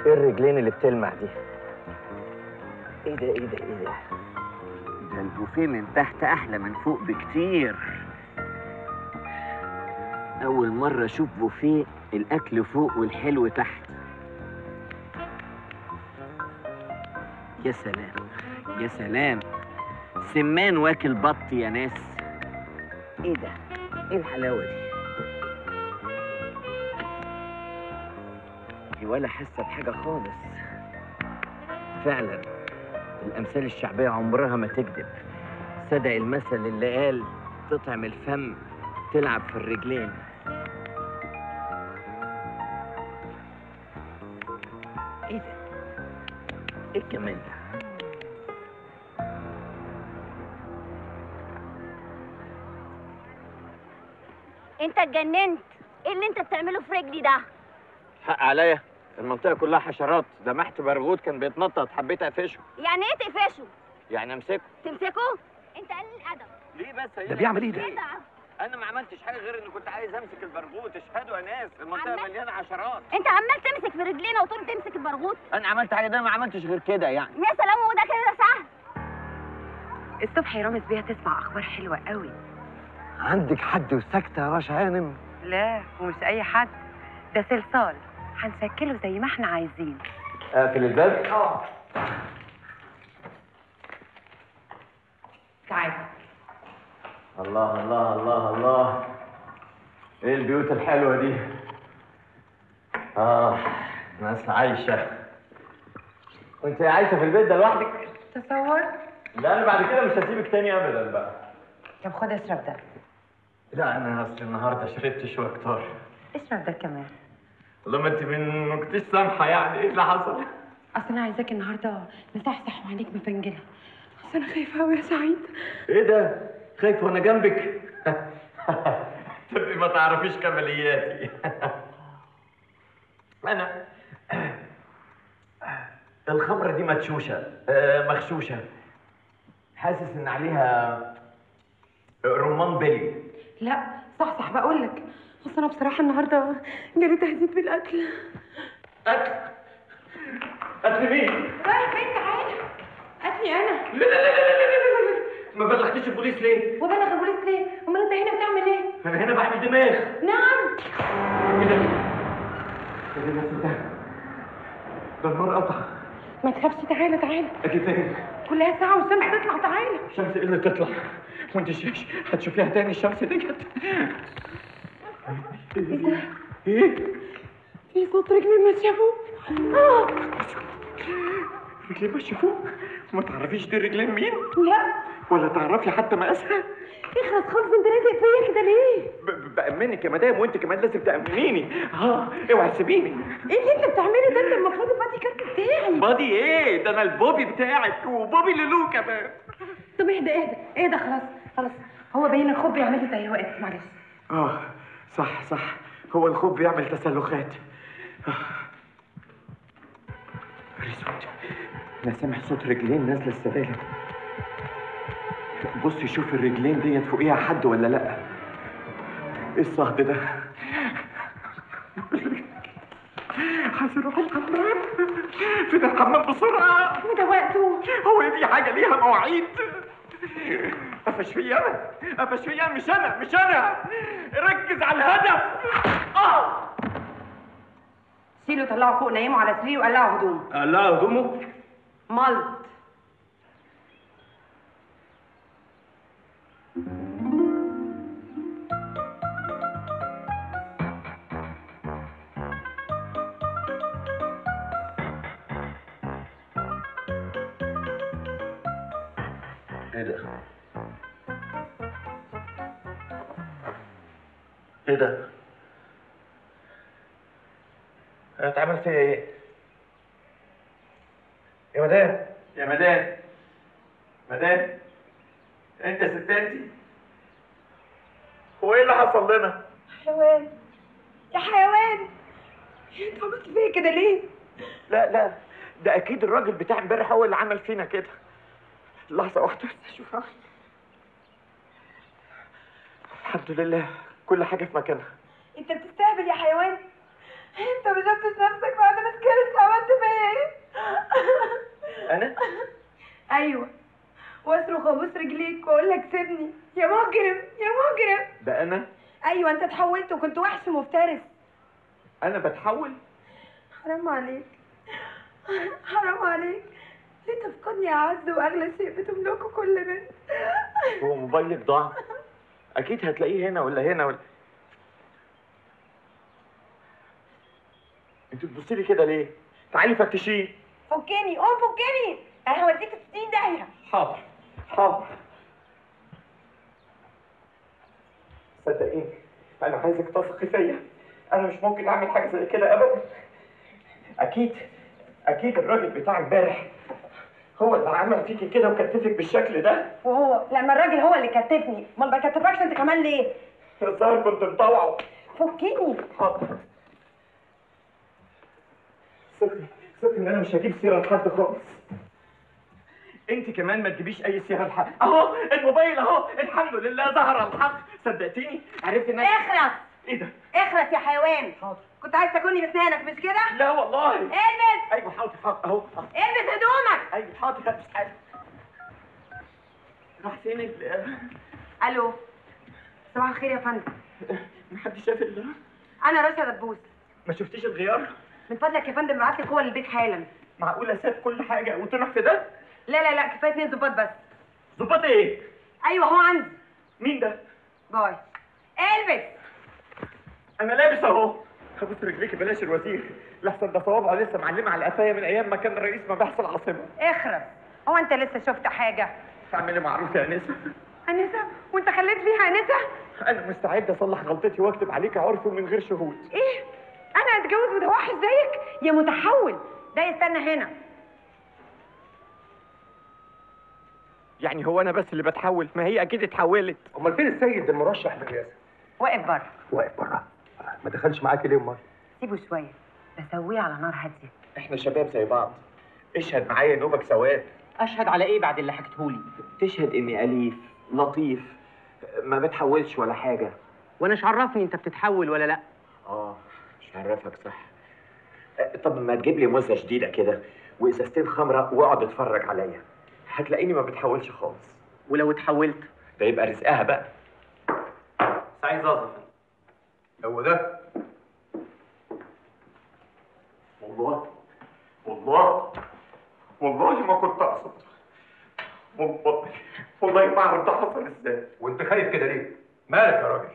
ايه الرجلين اللي بتلمع دي؟ ايه ده ايه ده ايه ده؟ البوفيه من تحت احلى من فوق بكتير. اول مره اشوف بوفيه الاكل فوق والحلو تحت. يا سلام يا سلام، سمان واكل بط يا ناس. ايه ده، ايه الحلاوه دي؟ ولا حاسه بحاجه خالص. فعلا الأمثال الشعبية عمرها ما تكذب. صدق المثل اللي قال تطعم الفم تلعب في الرجلين. ايه ده؟ ايه الجمال ده؟ انت اتجننت، ايه اللي انت بتعمله في رجلي ده؟ حق عليا، المنطقة كلها حشرات. لمحت برغوت كان بيتنطط، حبيت اقفشه. يعني ايه تقفشه؟ يعني امسكه. تمسكه؟ انت قليل الادب. ليه بس يا ده بيعمل ايه ده؟ انا ما عملتش حاجه غير اني كنت عايز امسك البرغوت. اشهدوا يا ناس، المنطقه مليانه حشرات. انت عمال تمسك في رجلينا وتقول تمسك البرغوت. انا عملت حاجه؟ ده ما عملتش غير كده يعني. يا سلام، وده كده سهل. الصبح يا رامز بيها تسمع اخبار حلوه قوي. عندك حد وساكته يا رشا هانم؟ لا ومش اي حد، ده سلسال هنشكله زي ما احنا عايزين. اقفل الباب؟ اه. تعالى. الله الله الله الله، ايه البيوت الحلوه دي؟ ناس عايشه. وانت عايشه في البيت ده لوحدك؟ تصور. لا انا بعد كده مش هسيبك تاني ابدا بقى. طب خد اشرب ده. لا انا اصل النهارده شربت شويه كتار. اشرب ده كمان. والله ما انت ما كنتيش سامحه يعني، ايه اللي حصل؟ اصل انا عايزاك النهارده مصحصح وعينيك مفنجله، اصل انا خايفه قوي يا سعيد. ايه ده؟ خايف وانا جنبك؟ تبقي ما تعرفيش كمالياتي. انا الخمره دي مغشوشه، حاسس ان عليها رمان بلي. لا صح بقول لك، اصل انا بصراحه النهارده جالي تهديد بالاكل. قتل مين؟ رايح فين؟ تعالى قتلي انا. لا لا لا لا لا، ما بلغتيش البوليس ليه؟ وبلغ البوليس ليه؟ امال انت هنا بتعمل ايه؟ انا هنا بعمل دماغ. نعم. ايه ده؟ ايه ده؟ ده النور قطع. ما تخافش، تعالى تعالى. اجي تاني. كلها ساعة والشمس تطلع، تعالى. الشمس ايه اللي تطلع؟ وانت هتشوفيها تاني الشمس ديت. ايه ده؟ ايه؟ في صوت رجلي ماشية فوق. رجلي ماشية فوق؟ ما تعرفيش دي رجلين مين؟ لا. ولا تعرفي حتى مقاسها؟ اخلص خالص، انت لازق فيا كده ليه؟ بأمنك يا مدام، وانت كمان لازم تأمنيني. اوعي تسيبيني. ايه اللي انت بتعمله ده؟ انت المفروض البادي كارت بتاعي. بادي ايه؟ ده انا البوبي بتاعك، وبوبي لولو كمان. طب اهدى خلاص، هو باين الخوف بيعمل لي تهوقات، معلش. صح، هو الخوف بيعمل تسلخات. ريسوت، انا سامع صوت رجلين نازله السلالم. بصي شوف الرجلين ديت فوقيها حد ولا لا. ايه الصهد ده؟ هسيبك الحمام، فين الحمام بسرعه؟ وده وقته. هو دي حاجه ليها مواعيد؟ قفش فيا انا، مش انا. ركز على الهدف. شيله، طلعه فوق، نيمه على سريره وقلعه هدومه. قلعه هدومه؟ ملط. ايه ده؟ انا اتعمل فيا ايه؟ يا مدام، انت ستاتي؟ هو ايه اللي حصل لنا؟ يا حيوان، انت عملت فيا كده ليه؟ لا، ده اكيد الراجل بتاع امبارح هو اللي عمل فينا كده. لحظة واحدة اشوفها. الحمد لله كل حاجة في مكانها. انت بتستهبل يا حيوان، انت ما شفتش نفسك بعد ما سكرت عملت فيا ايه؟ انا؟ ايوه، واصرخ وابوس رجليك واقول لك سيبني يا مجرم يا مجرم. ده انا؟ ايوه انت اتحولت، وكنت وحش مفترس. انا بتحول؟ حرام عليك، ليه تفقدني يا عز واغلى شيء بتملكه كل بنت؟ هو موبايلك ضاع؟ اكيد هتلاقيه هنا ولا هنا ولا. انت بتبصي لي كده ليه؟ تعالي فتشيه. فكني، انا هوديك في 60 داهيه. حاضر. صدقيني انا عايزك تثقي فيا، انا مش ممكن اعمل حاجه زي كده ابدا. اكيد الراجل بتاع امبارح هو اللي عمل فيكي كده وكتفك بالشكل ده. وهو لما الراجل هو اللي كتفني، امال ما كتفكش انت كمان ليه؟ الظاهر كنت مطوعه. فكني. حاضر. صدقي ان انا مش هجيب سيره لحد خالص. انت كمان ما تجيبيش اي سيره لحد. اهو الموبايل اهو، الحمد لله ظهر الحق. صدقتيني، عرفت ان انا اخرس. ايه ده؟ اخرس يا حيوان. حاضر. كنت عايز تاكلني بسنانك مش كده؟ لا والله. البس. ايوه حاضر اهو. البس هدومك. ايوه حاضر هلبس حاجه. راح فين الو. صباح الخير يا فندم. محدش شاف الا انا رشا دبوس. ما شفتيش الغيار؟ من فضلك يا فندم ابعت لي قوه للبيت حالا. معقوله ساب كل حاجه وطلع في ده؟ لا، كفايه 2 ظباط بس. ظباط ايه؟ ايوه هو عندي. مين ده؟ باي. البس. انا لابس اهو. خبط رجليكي بلاش الوزير، لحسن ده صوابعه لسه معلمه على قفايا من ايام ما كان رئيس مباحث العاصمه. اخرس، هو انت لسه شفت حاجه؟ تعملي معروف يا انسه. انسه؟ وانت خليت فيها انسه؟ انا مستعد اصلح غلطتي واكتب عليك عرفي من غير شهود. ايه؟ انا اتجوز متوحش زيك يا متحول؟ ده يستنى هنا. يعني هو انا بس اللي بتحول؟ ما هي اكيد اتحولت. امال فين السيد المرشح للرئاسه؟ واقف بره. واقف بره؟ ما دخلش معاكي ليه امال؟ سيبه شويه بسويه على نار هاديه. احنا شباب زي بعض. اشهد معايا نوبك سواد. اشهد على ايه بعد اللي حكيتهولي؟ تشهد اني اليف لطيف ما بتحولش ولا حاجه. وانا ايش عرفني انت بتتحول ولا لا؟ اه مش عرفك صح. طب ما تجيب لي موزه جديده كده وازازتين خمره واقعد اتفرج عليا، هتلاقيني ما بتحولش خالص. ولو اتحولت ده يبقى رزقها بقى. سعيد زازا هو ده. والله والله والله ما كنت اقصد، والله والله ما اعرف ده حصل ازاي. وانت خايف كده ليه؟ مالك يا راجل؟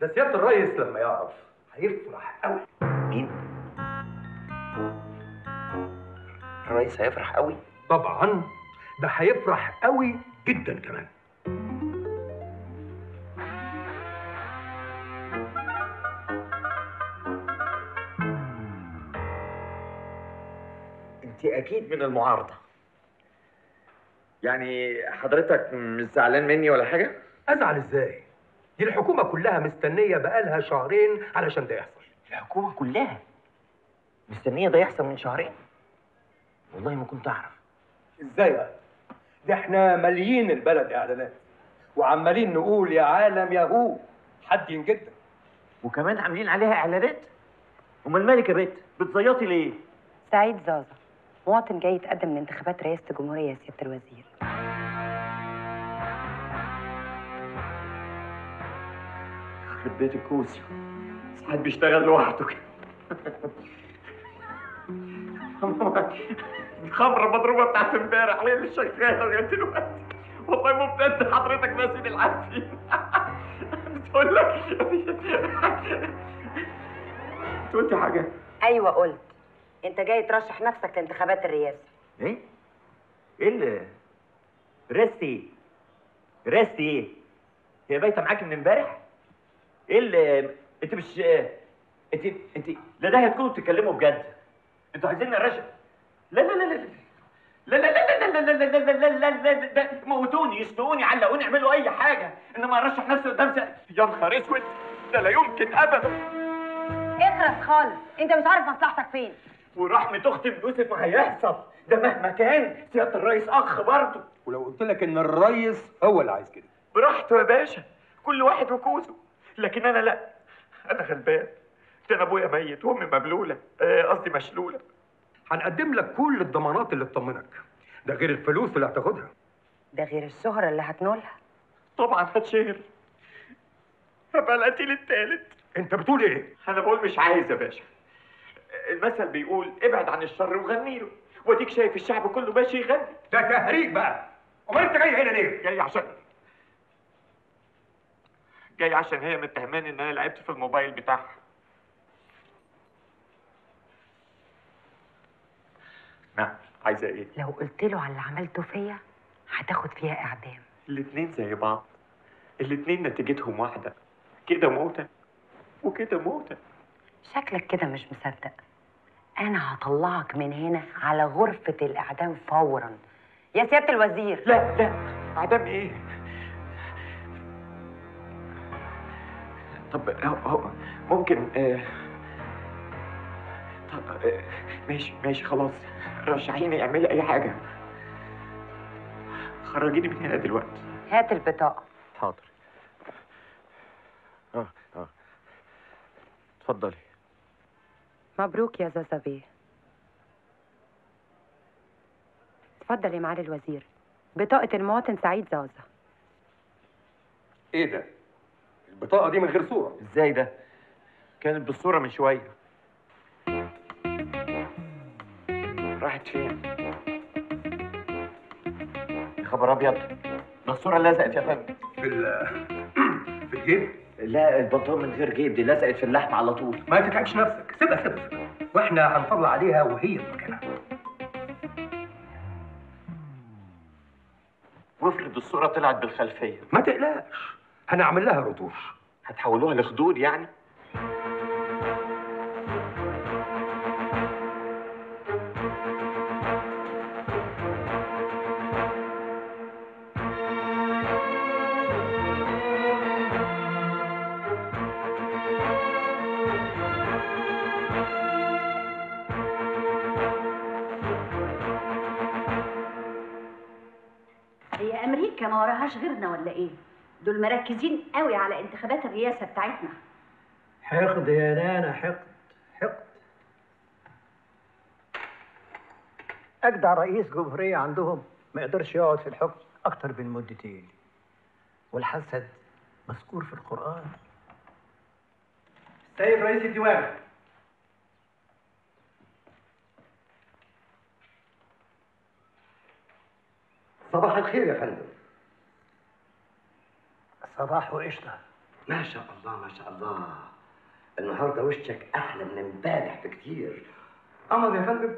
ده سياده الريس لما يعرف هيفرح قوي. مين؟ الريس هيفرح قوي؟ طبعا ده هيفرح قوي جدا كمان. انت اكيد من المعارضه، يعني حضرتك مش زعلان مني ولا حاجه؟ ازعل ازاي؟ دي الحكومه كلها مستنيه بقالها شهرين علشان ده يحصل. الحكومه كلها مستنيه ده يحصل من شهرين؟ والله ما كنت اعرف. ازاي بقى؟ ده احنا ماليين البلد اعلانات وعمالين نقول يا عالم يا هو حدين جدا، وكمان عاملين عليها اعلانات. امال مالك يا بت بتزيطي ليه؟ سعيد زازا مواطن جاي يتقدم لانتخابات رئاسه الجمهوريه يا سياده الوزير. يخرب بيت الكوسه، سعيد بيشتغل لوحده كده. الخمره المضروبه بتاعت امبارح هي اللي شغاله لغايه دلوقتي. والله ممتن حضرتك ناسي العافيه. بتقول لك انت قلت حاجه؟ ايوه قلت. انت جاي ترشح نفسك لانتخابات الرئاسه. ايه؟ ايه اللي ريستي؟ ريستي هي بايته معاكي من امبارح؟ ايه اللي انت مش انت لا ده هتكونوا بتتكلموا بجد. انتوا عايزين الرشا؟ لا لا لا لا لا لا لا لا لا لا لا لا لا موتوني، يسلقوني، علقوني، اعملوا اي حاجه، انما ارشح نفسي قدام سعيد. يا نهار اسود، ده لا يمكن ابدا. اخرس خالص، انت مش عارف مصلحتك فين. ورحمه اختي بيوسف ما هيحصل، ده مهما كان سياده الريس اخ برضه. ولو قلت لك ان الريس هو اللي عايز كده. براحته يا باشا، كل واحد وكوزه، لكن انا لا، انا غلبان. ده انا ابويا ميت وامي مبلوله، قصدي مشلوله. هنقدم لك كل الضمانات اللي تطمنك، ده غير الفلوس اللي هتاخدها، ده غير الشهرة اللي هتنولها. طبعا هتشهر، هبقى القتيل التالت. انت بتقول ايه؟ انا بقول مش عايز يا باشا. المثل بيقول ابعد عن الشر وغني له، واديك شايف الشعب كله ماشي يغني. ده تهريج بقى. امال انت جاي هنا ليه؟ جاي عشان هي متهماني ان انا لعبت في الموبايل بتاعها. نعم، عايزة ايه؟ لو قلت له على اللي عملته فيا هتاخد فيها اعدام. الاتنين زي بعض، الاتنين نتيجتهم واحدة، كده موتة وكده موتة. شكلك كده مش مصدق. انا هطلعك من هنا على غرفة الاعدام فورا يا سيادة الوزير. لا لا، اعدام ايه؟ طب ممكن طب ماشي ماشي خلاص، رشحيني اعملي اي حاجه، خرجيني من هنا دلوقتي. هات البطاقه. حاضر. اتفضلي. مبروك يا زازا بيه. اتفضل يا معالي الوزير، بطاقه المواطن سعيد زازا. ايه ده؟ البطاقه دي من غير صوره؟ ازاي ده؟ كانت بالصوره من شويه. راحت فين؟ يا خبر ابيض، ده الصورة لزقت يا فندم. في الجيب؟ لا، البطاقة من غير جيب دي لزقت في اللحم على طول. ما تتعبش نفسك، سيبها واحنا هنطلع عليها وهي في مكانها. وافرض الصورة طلعت بالخلفية؟ ما تقلقش، هنعمل لها رتوش. هتحولوها لخدود يعني؟ امريكا ما وراهاش غيرنا ولا ايه؟ دول مركزين قوي على انتخابات الرئاسه بتاعتنا. حقد يا نانا، حقد. اجدع رئيس جمهوريه عندهم ما يقدرش يقعد في الحكم اكتر من مدتين، والحسد مذكور في القران. سيد رئيس الديوان، صباح الخير يا فندم. صباح وقشطه. ما شاء الله ما شاء الله، النهارده وشك احلى من امبارح بكتير. قمر يا فندم،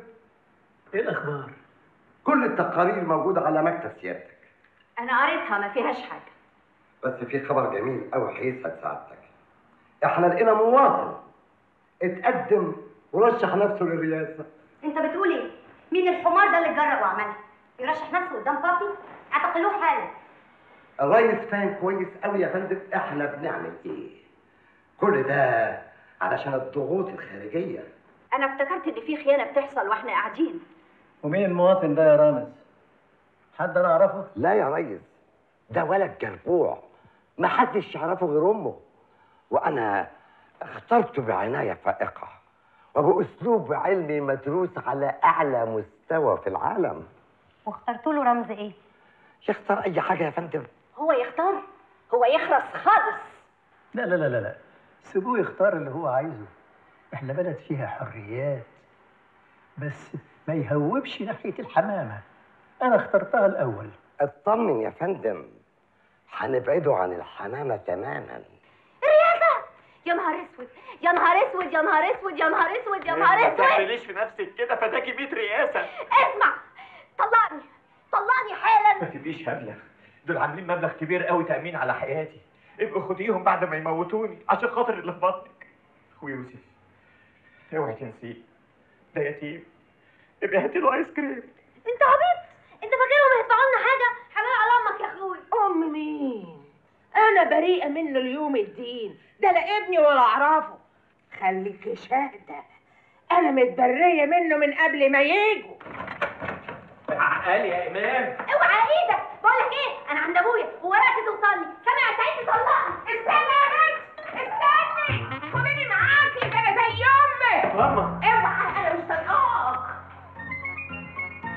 ايه الاخبار؟ كل التقارير موجوده على مكتب سيادتك. انا قريتها ما فيهاش حاجه. بس في خبر جميل قوي هيسعد سعادتك. احنا لقينا مواطن اتقدم ورشح نفسه للرئاسه. انت بتقول ايه؟ مين الحمار ده اللي اتجرأ وعملها؟ يرشح نفسه قدام بابي؟ اعتقلوه حالا. الريس فاهم كويس قوي يا فندم احنا بنعمل ايه. كل ده علشان الضغوط الخارجيه. انا افتكرت ان في خيانه بتحصل واحنا قاعدين. ومين المواطن ده يا رامز؟ حد انا اعرفه؟ لا يا ريس، ده ولد جربوع ما حدش يعرفه غير امه، وانا اخترته بعنايه فائقه وباسلوب علمي مدروس على اعلى مستوى في العالم. واخترت له رمز ايه؟ يختار اي حاجه يا فندم. هو يختار؟ هو يخرس خالص. لا لا لا لا، سيبوه يختار اللي هو عايزه، احنا بلد فيها حريات، بس ما يهوبش ناحيه الحمامه. انا اخترتها الاول. اطمن يا فندم، هنبعده عن الحمامه تماما. الرياسه؟ يا نهار اسود يا نهار اسود يا نهار اسود يا نهار اسود يا نهار اسود. ما تعمليش في نفسك كده، فداكي بيت رئاسه. اسمع، طلعني طلعني حالا. ما تبقيش هبله، دول عاملين مبلغ كبير قوي تامين على حياتي، ابقوا خديهم بعد ما يموتوني عشان خاطر اللي في بطنك. ويوسف اوعي تنسيه، ده يتيم، ابقي هاتي له ايس كريم. انت عبيط، انت فاكرهم هيدفعوا لنا حاجه؟ حلال على امك يا اخويا. ام مين؟ انا بريئه منه ليوم الدين، ده لا ابني ولا اعرفه. خليكي شاهده، انا متبريه منه من قبل ما يجوا. عقالي يا إمام، اوعى ايدك. بقول لك ايه، انا عند ابويا وورقك توصلني. سامع يا سعيد؟ تطلقني. استنى يا بنت، استني، خديني معاكي، ده انا زي امك. ماما اوعى، انا مش طايقاك.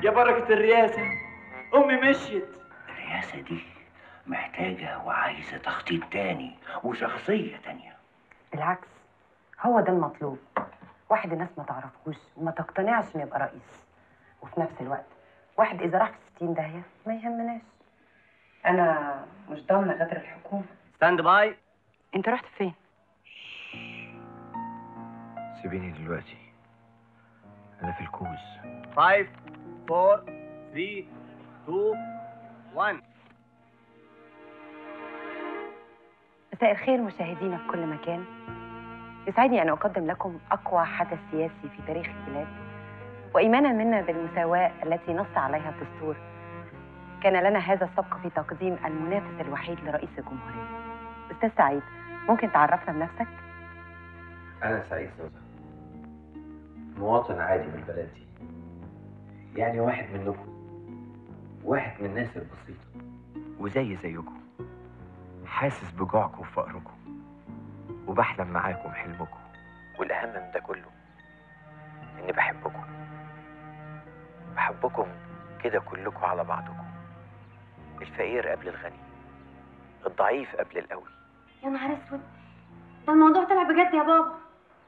يا بركه الرئاسه، امي مشيت. الرئاسه دي محتاجه وعايزه تخطيط تاني وشخصيه تانيه. بالعكس، هو ده المطلوب، واحد الناس ما تعرفهوش وما تقتنعش انه يبقى رئيس، وفي نفس الوقت واحد إذا راح في 60 داهية ما يهمناش. أنا مش ضامنة غدر الحكومة. ستاند باي. أنت رحت فين؟ سيبيني دلوقتي، أنا في الكوز. 5 4 3 2 1. مساء الخير مشاهدينا في كل مكان. يسعدني أن أقدم لكم أقوى حدث سياسي في تاريخ البلاد، وإيمانا منا بالمساواة التي نص عليها الدستور، كان لنا هذا السبق في تقديم المنافس الوحيد لرئيس الجمهورية. أستاذ سعيد، ممكن تعرفنا بنفسك؟ أنا سعيد زازا، مواطن عادي من البلد دي، يعني واحد منكم، واحد من الناس البسيطة، وزي زيكم، حاسس بجوعكم وفقركم، وبحلم معاكم حلمكم، والأهم من ده كله إني بحبكم، بحبكم كده كلكم على بعضكم، الفقير قبل الغني، الضعيف قبل القوي. يا نهار اسود، ده الموضوع طلع بجد يا بابا.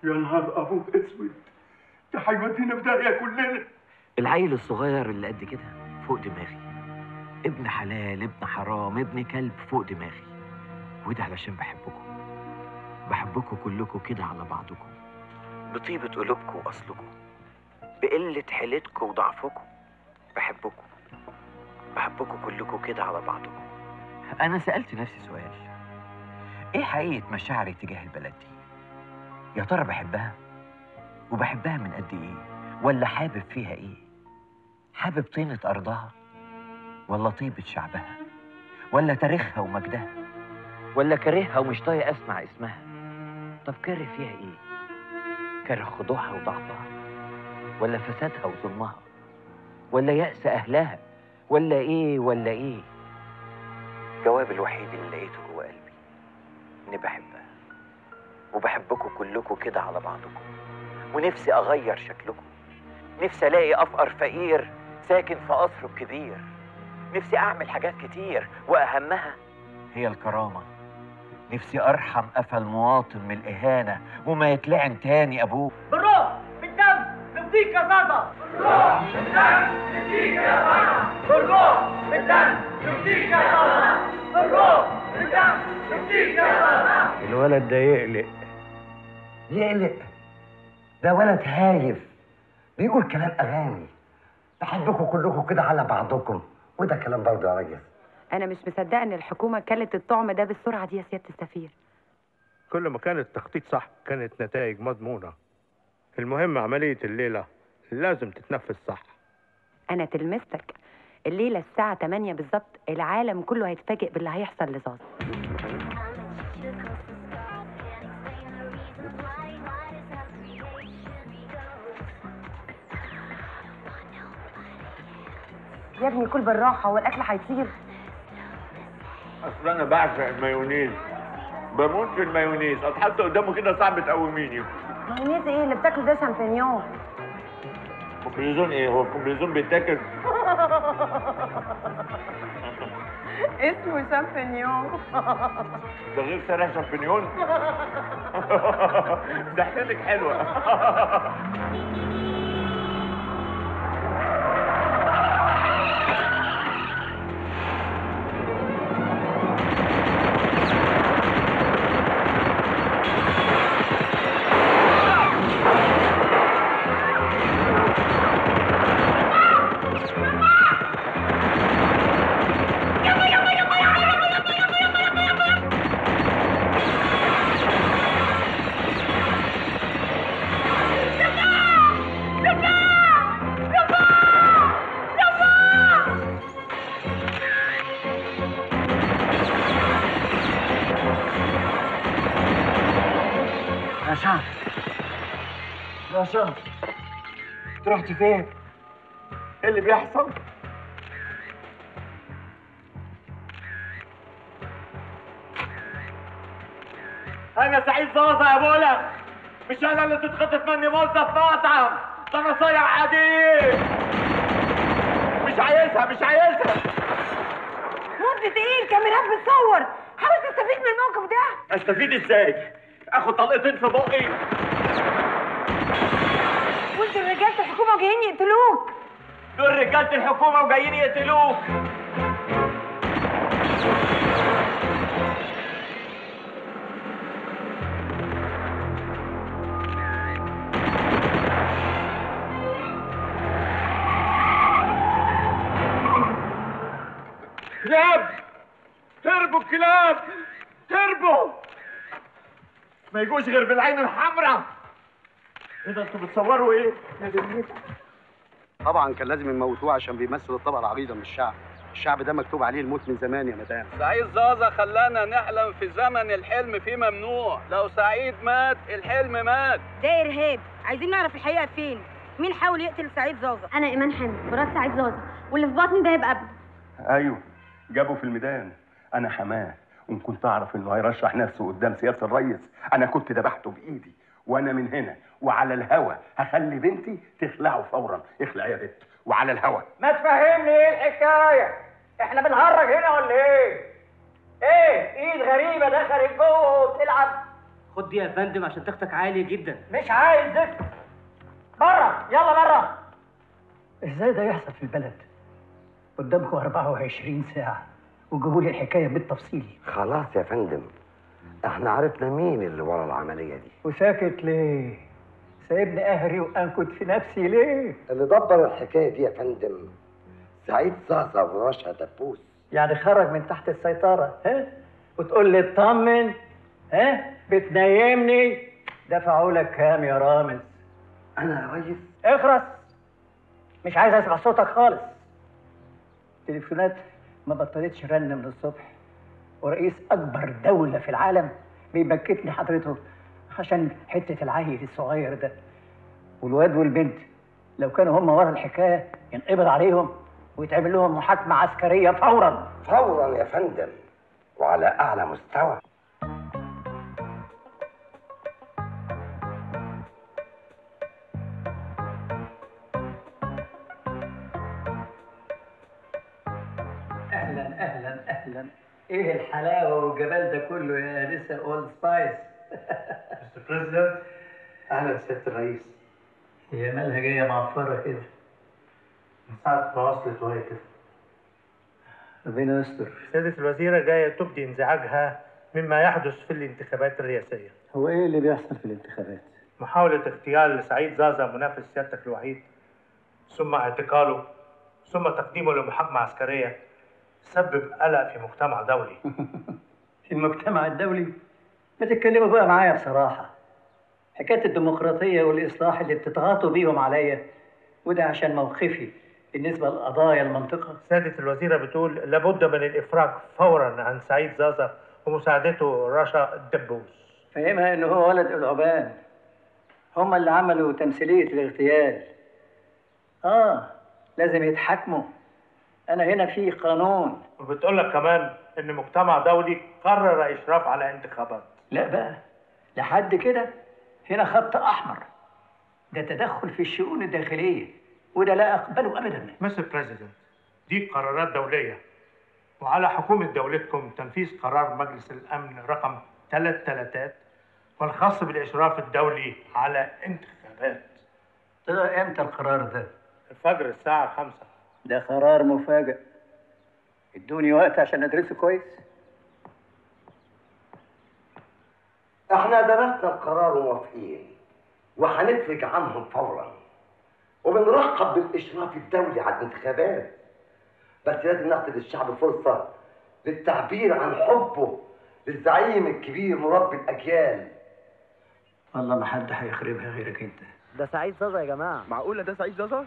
يا نهار ابوك اسود، ده هيودينا في داهيه كلنا. العيل الصغير اللي قد كده فوق دماغي، ابن حلال ابن حرام ابن كلب فوق دماغي، وده علشان بحبكم، بحبكم كلكم كده على بعضكم، بطيبه قلوبكم واصلكم، بقلة حيلتكم وضعفكم، بحبكم، بحبكم كلكم كده على بعضكم. أنا سألت نفسي سؤال، إيه حقيقة مشاعري تجاه البلد دي؟ يا ترى بحبها؟ وبحبها من قد إيه؟ ولا حابب فيها إيه؟ حابب طينة أرضها؟ ولا طيبة شعبها؟ ولا تاريخها ومجدها؟ ولا كارهها ومش طايق أسمع اسمها؟ طب كاره فيها إيه؟ كاره خضوعها وضعفها؟ ولا فسادها وظلمها؟ ولا يأس أهلها؟ ولا إيه؟ الجواب الوحيد اللي لقيته جوه قلبي إني بحبها وبحبكم كلكم كده على بعضكم، ونفسي أغير شكلكم، نفسي ألاقي أفقر فقير ساكن في قصره الكبير، نفسي أعمل حاجات كتير وأهمها هي الكرامة، نفسي أرحم قفا المواطن من الإهانة وما يتلعن تاني أبوه. بالروح بالدم نديك يا زازا، بالروح بالدم نديك يا زازا، بالروح بالدم نديك يا زازا، بالروح بالدم نديك يا زازا. الولد ده يقلق، ده ولد هايف بيقول كلام أغاني، بحبكم كلكم كده على بعضكم، وده كلام برضه يا راجل. أنا مش مصدقة إن الحكومة كلت الطعم ده بالسرعة دي يا سيادة السفير. كل ما كان التخطيط صح كانت نتائج مضمونة. المهم عملية الليلة لازم تتنفذ صح. أنا تلمستك، الليلة الساعة 8 بالظبط العالم كله هيتفاجئ باللي هيحصل لزازا. يا ابني كل بالراحة، هو الأكل هيطير؟ أصل أنا بعشق المايونيز، بموت في المايونيز، أتحط قدامه كده صعب تقوميني. مايونيز إيه اللي بتاكله ده؟ شامبينيون. كومبليزون إيه؟ هو الكومبليزون بيتاكل؟ اسمه شامبينيون. ده غير سريع شامبينيون؟ ضحكتك حلوة. رشا، رحت فين؟ ايه اللي بيحصل؟ أنا سعيد زازا يا بولا، مش أنا اللي تتخطف مني موظف مطعم، ده أنا صايع عديد. مش عايزها. مدة إيه؟ الكاميرات بتصور، حاول تستفيد من الموقف ده. أستفيد إزاي؟ آخد طلقتين في بقي؟ دول رجالة الحكومة وجايين يقتلوك. كلاب، تربوا ما يجوش غير بالعين الحمراء. ايه ده، انتوا بتصوروا ايه؟ طبعا كان لازم يموتوه عشان بيمثل الطبقه العريضه من الشعب، الشعب ده مكتوب عليه الموت من زمان يا مدام. سعيد زازا خلانا نحلم في زمن الحلم فيه ممنوع، لو سعيد مات الحلم مات. ده ارهاب، عايزين نعرف الحقيقه فين، مين حاول يقتل سعيد زازا؟ انا ايمان حامد مراد سعيد زازا، واللي في بطني ده هيبقى ابني. ايوه جابه في الميدان، انا حماه، وان كنت اعرف انه هيرشح نفسه قدام سياده الرئيس انا كنت ذبحته بايدي، وانا من هنا وعلى الهوا هخلي بنتي تخلعه فورا. اخلع يا بنت وعلى الهوا. ما تفهمني ايه الحكايه، احنا بنهرج هنا ولا ايه؟ ايد غريبه دخلت جوه وبتلعب. خد دي يا فندم عشان تختك عاليه جدا. مش عايز زفت، بره يلا بره. ازاي ده يحصل في البلد؟ قدامكم 24 ساعه وجيبوا لي الحكايه بالتفصيل. خلاص يا فندم، احنا عرفنا مين اللي ورا العمليه دي. وساكت ليه؟ سايبني قهري وانكد في نفسي ليه؟ اللي دبر الحكايه دي يا فندم سعيد زازا ورشا دبوس. يعني خرج من تحت السيطره، ها؟ وتقول لي اطمن، ها؟ بتنيمني؟ دفعوا لك كام يا رامز؟ انا يا ريس اخرس، مش عايز اسمع صوتك خالص. التليفونات ما بطلتش رن من الصبح، ورئيس أكبر دولة في العالم بيبكتني حضرته عشان حتة العيل الصغير ده. والواد والبنت لو كانوا هم ورا الحكاية ينقبض عليهم ويتعمل لهم محاكمة عسكرية فوراً. فوراً يا فندم، وعلى أعلى مستوى. أهلا. إيه الحلاوة والجمال ده كله يا لسه أولد سبايس. مستر بريزيدنت، أهلا بسيادة الرئيس. هي مالها جاية معفرة كده؟ من ساعة ما وصلت وهي كده. ربنا يستر. السيدة الوزيرة جاية تبدي انزعاجها مما يحدث في الانتخابات الرئاسية. هو إيه اللي بيحصل في الانتخابات؟ محاولة اغتيال لسعيد زازا منافس سيادتك الوحيد، ثم اعتقاله، ثم تقديمه لمحاكمة عسكرية، سبب قلق في مجتمع دولي. في المجتمع الدولي؟ ما تتكلموا بقى معايا بصراحة. حكاية الديمقراطية والإصلاح اللي بتضغطوا بيهم عليا، وده عشان موقفي بالنسبة لقضايا المنطقة. سيادة الوزيرة بتقول لابد من الإفراج فوراً عن سعيد زازا ومساعدته رشا دبوس. فاهمها إن هو ولد العبان. هما اللي عملوا تمثيلية الاغتيال. لازم يتحاكموا. أنا هنا في قانون. وبتقول لك كمان إن مجتمع دولي قرر إشراف على انتخابات. لا بقى، لحد كده هنا خط أحمر. ده تدخل في الشؤون الداخلية، وده لا أقبله أبداً. مستر بريزيدنت، دي قرارات دولية، وعلى حكومة دولتكم تنفيذ قرار مجلس الأمن رقم 333 والخاص بالإشراف الدولي على انتخابات. طلع إمتى القرار ده؟ الفجر الساعة 5. ده قرار مفاجئ. ادوني وقت عشان ادرسه كويس. احنا درسنا القرار وموافقين وهنفرج عنهم فورا، وبنرحب بالاشراف الدولي على الانتخابات، بس لازم نعطي للشعب فرصه للتعبير عن حبه للزعيم الكبير مربي الاجيال. والله ما حد هيخربها غيرك انت. ده سعيد زازا يا جماعه. معقوله ده سعيد زازا؟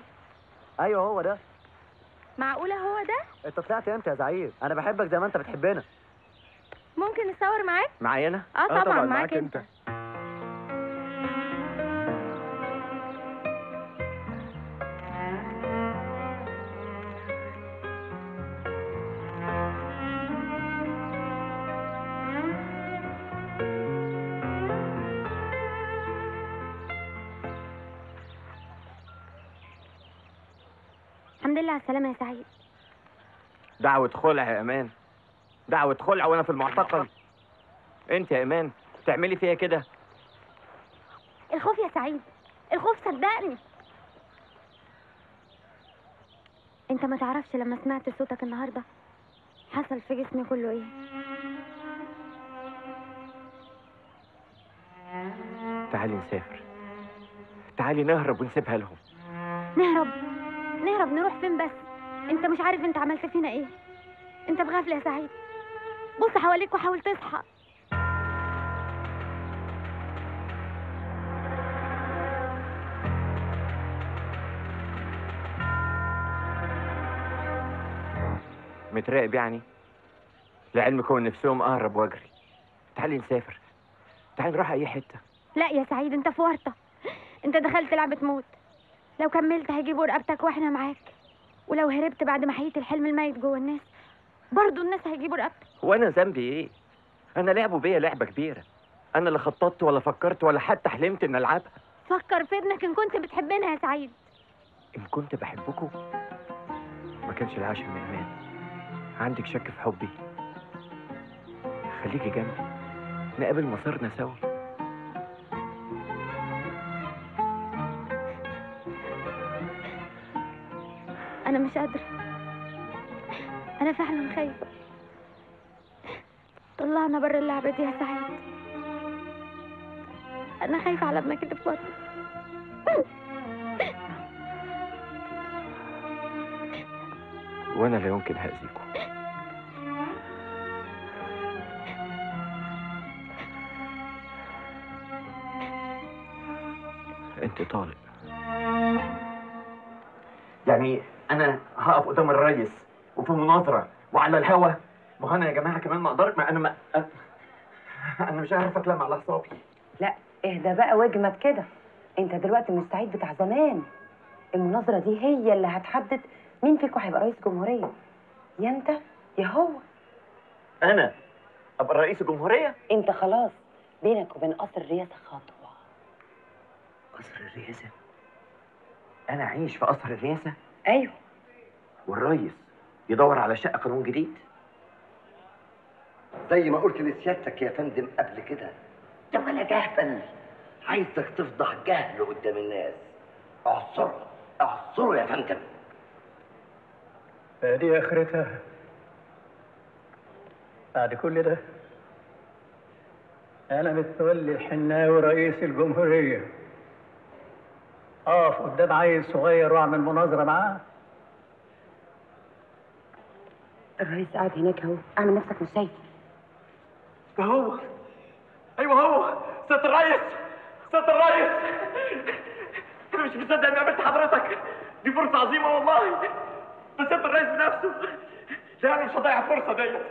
ايوه هو ده. معقولة هو ده؟ انت طلعت امتى يا زعيم؟ انا بحبك زي ما انت بتحبنا. ممكن نتصور معاك؟ معايا انا؟ طبعا معاك انت. سلامة يا سعيد. دعوة خلع يا إيمان، دعوة خلع وأنا في المعتقل. أنت يا إيمان تعملي فيها كده؟ الخوف يا سعيد، الخوف صدقني. أنت ما تعرفش لما سمعت صوتك النهاردة حصل في جسمي كله إيه. تعالي نسافر، تعالي نهرب ونسيبها لهم. نهرب نروح فين بس؟ انت مش عارف انت عملت فينا ايه. انت بغفله يا سعيد، بص حواليك وحاول تصحى. متراقب يعني؟ لعلمكم ان نفسهم اهرب واجري. تعالي نسافر، تعالي نروح اي حته. لا يا سعيد، انت في ورطه، انت دخلت لعبه موت. لو كملت هيجيبوا رقبتك واحنا معاك، ولو هربت بعد ما حييت الحلم الميت جوه الناس برضه الناس هيجيبوا رقبتك. وانا ذنبي ايه؟ انا لعبوا بيا لعبه كبيره، انا اللي خططت ولا فكرت ولا حتى حلمت ان العبها. فكر في ابنك ان كنت بتحبنا يا سعيد. ان كنت بحبكم ما كانش العاشق من امان. عندك شك في حبي؟ خليكي جنبي، نقابل مصيرنا سوا. أنا مش قادرة، أنا فعلا خايفة. طلعنا بره اللعبة دي يا سعيد، أنا خايفة على ابنك اللي بره. وأنا لا يمكن هأذيكم. أنت طالب. يعني أنا هقف قدام الريس وفي مناظرة وعلى الهوا؟ ما أنا يا جماعة كمان ما أقدرش. أنا مش عارف أتلم على أعصابي. لا اهدى بقى واجمد كده. أنت دلوقتي مش سعيد بتاع زمان. المناظرة دي هي اللي هتحدد مين فيكم هيبقى رئيس جمهورية، يا أنت يا هو. أنا ابقى رئيس الجمهوريه؟ انت خلاص بينك وبين قصر الرئاسه خطوه. قصر الرئاسه؟ انا اعيش في قصر الرئاسه؟ ايوه. والرئيس يدور على شقه قانون جديد؟ زي ما قلت لسيادتك يا فندم قبل كده، ده ولد اهبل عايزك تفضح جهله قدام الناس. اعصره اعصره يا فندم. دي اخرتها بعد كل ده؟ انا متولي الحناوي رئيس الجمهوريه، اقف قدام عيل صغير واعمل مناظره معاه؟ الرئيس قاعد هناك اهو، اعمل نفسك مش شايف. ده هو، ايوه هو، سياده الرئيس، سياده الرئيس، انا مش مصدق اني قابلت حضرتك، دي فرصه عظيمه والله، ده سياده الرئيس بنفسه. لا انا مش هضيع الفرصه ديت،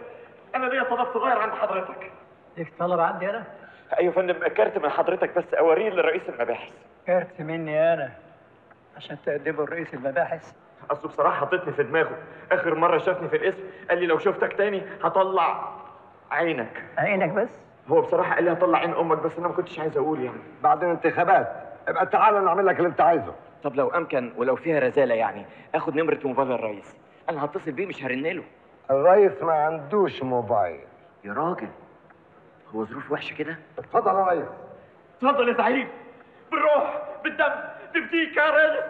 انا ليا طلب صغير عند حضرتك. ليك طلب عندي انا؟ ايوه يا فندم، كارت من حضرتك بس اوريه لرئيس المباحث. كارت مني انا عشان تقدمه لرئيس المباحث؟ اصله بصراحه حطيتني في دماغه، اخر مره شافني في القسم قال لي لو شفتك تاني هطلع عينك. عينك بس؟ هو بصراحه قال لي هطلع عين امك، بس انا ما كنتش عايز اقول يعني. بعد الانتخابات ابقى تعالى نعمل لك اللي انت عايزه. طب لو امكن ولو فيها رزاله يعني اخد نمره موبايل الرئيس، انا هتصل بيه مش هرن له. الرئيس ما عندوش موبايل. يا راجل هو ظروف وحشه كده؟ اتفضل يا ريس. اتفضل يا سعيد، بالروح بالدم نفديك يا ريس.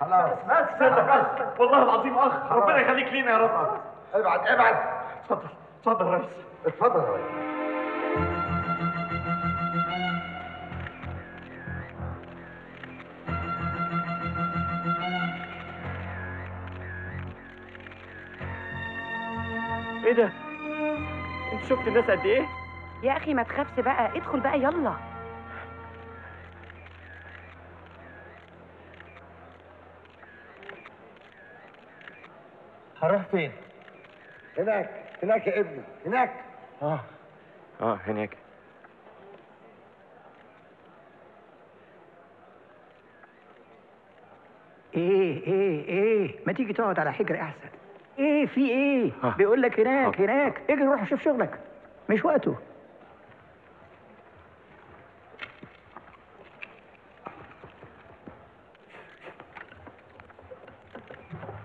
خلاص بس بس والله العظيم اخ، ربنا يخليك لينا يا رب. ابعد ابعد. اتفضل اتفضل يا ريس. اتفضل يا ريس. ايه ده؟ انت شفت الناس قد ايه؟ يا اخي ما تخافش بقى، ادخل بقى يلا. هروح فين؟ هناك هناك يا ابني هناك. اه هناك. ايه ما تيجي تقعد على حجر احسن. ايه في ايه؟ بيقول لك هناك هناك، اجري روح شوف شغلك مش وقته.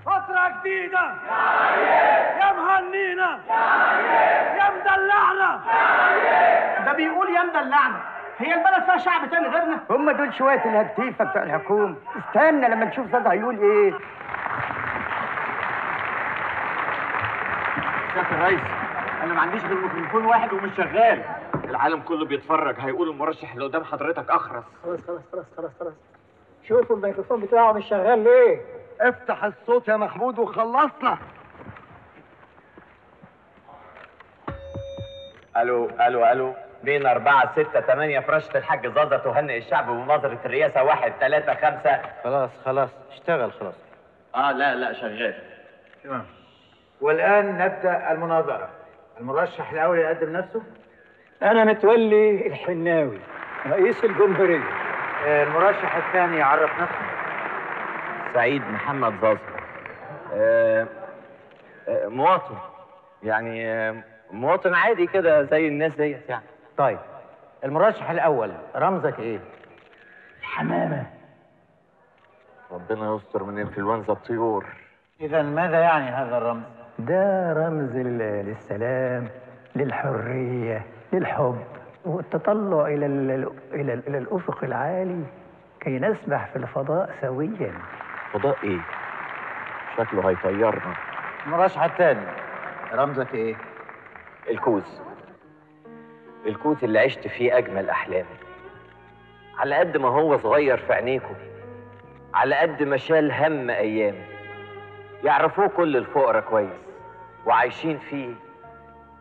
فترة جديدة يا مهنينا يا مدلعنا. ده بيقول يا مدلعنا، هي البلد فيها شعب تاني غيرنا؟ هم دول شوية الهتيفة بتاع الحكومة، استنى لما نشوف زازا هيقول ايه. سيادة الرئيس أنا ما عنديش غير ميكروفون واحد ومش شغال، العالم كله بيتفرج، هيقول المرشح اللي قدام حضرتك أخرس. خلاص شوفوا الميكروفون بتاعه مش شغال ليه؟ افتح الصوت يا محمود وخلصنا. ألو ألو ألو، 2 4 6 8 في رشة الحاج ظاظا تهنئ الشعب بمناظرة الرئاسة 1 3 5. خلاص اشتغل خلاص. لا شغال تمام. والآن نبدأ المناظرة. المرشح الأول يقدم نفسه. أنا متولي الحناوي رئيس الجمهورية. المرشح الثاني يعرف نفسه. سعيد محمد ظاظا، مواطن، يعني مواطن عادي كده زي الناس ديت يعني. طيب المرشح الأول رمزك إيه؟ الحمامة. ربنا يستر من إنفلونزا الطيور. إذا ماذا يعني هذا الرمز؟ ده رمز للسلام، للحرية، للحب، والتطلع إلى الأفق العالي كي نسبح في الفضاء سوياً. فضاء إيه؟ شكله هيطيرنا. المرشح الثاني رمزك إيه؟ الكوز. الكوز اللي عشت فيه أجمل أحلامي، على قد ما هو صغير في عينيكم، على قد ما شال هم أيامي، يعرفوه كل الفقراء كويس وعايشين فيه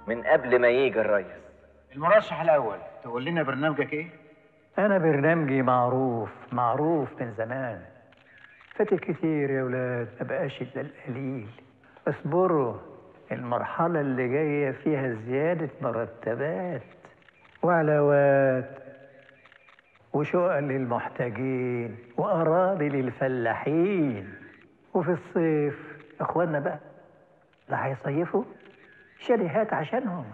من قبل ما يجي الريس. المرشح الأول تقول لنا برنامجك إيه؟ أنا برنامجي معروف من زمان، فاتت كتير يا ولاد، ما بقاش إلا القليل. اصبروا، المرحلة اللي جاية فيها زيادة مرتبات وعلاوات وشقق للمحتاجين وأراضي للفلاحين، وفي الصيف اخواننا بقى لا هيصيفوا شاليهات عشانهم.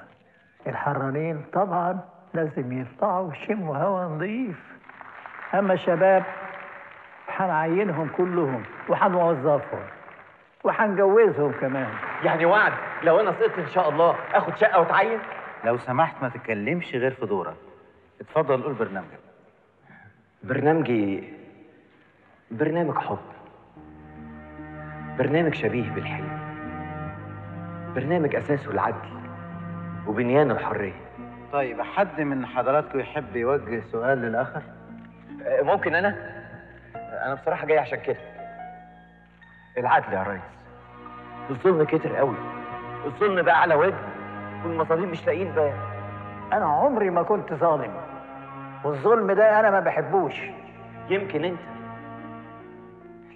الحرانين طبعا لازم يطلعوا ويشموا هوا نظيف. اما الشباب هنعينهم كلهم وهنوظفهم وهنجوزهم كمان. يعني وعد لو انا سقطت ان شاء الله اخد شقه واتعين؟ لو سمحت ما تتكلمش غير في دورك. اتفضل قول برنامجك. برنامجي برنامج حب، برنامج شبيه بالحلم، برنامج اساسه العدل وبنيانه الحريه. طيب حد من حضراتكم يحب يوجه سؤال للاخر؟ ممكن انا بصراحه جاي عشان كده. العدل يا ريس. الظلم كتر قوي، الظلم بقى على وجه والمصادين مش لاقيين بقى. انا عمري ما كنت ظالم، والظلم ده انا ما بحبوش. يمكن انت،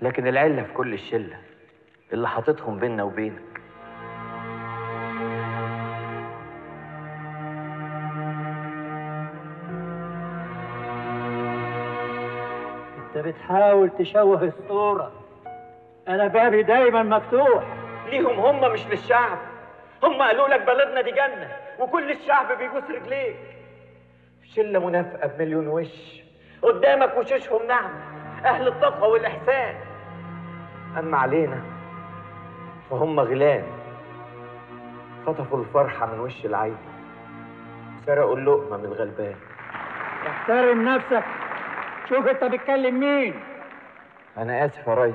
لكن العله في كل الشله اللي حاططهم بيننا وبينك. بتحاول تشوه الصورة. أنا بابي دايماً مفتوح ليهم، هم مش للشعب. هم قالوا لك بلدنا دي جنة وكل الشعب بيبوس رجليك. شلة منافقة بمليون وش قدامك، وشوشهم ناعمة، أهل التقوى والإحسان. أما علينا فهم غلان، خطفوا الفرحة من وش العين، سرقوا اللقمة من الغلبان. احترم نفسك، شوف انت بتكلم مين. انا اسف يا ريس،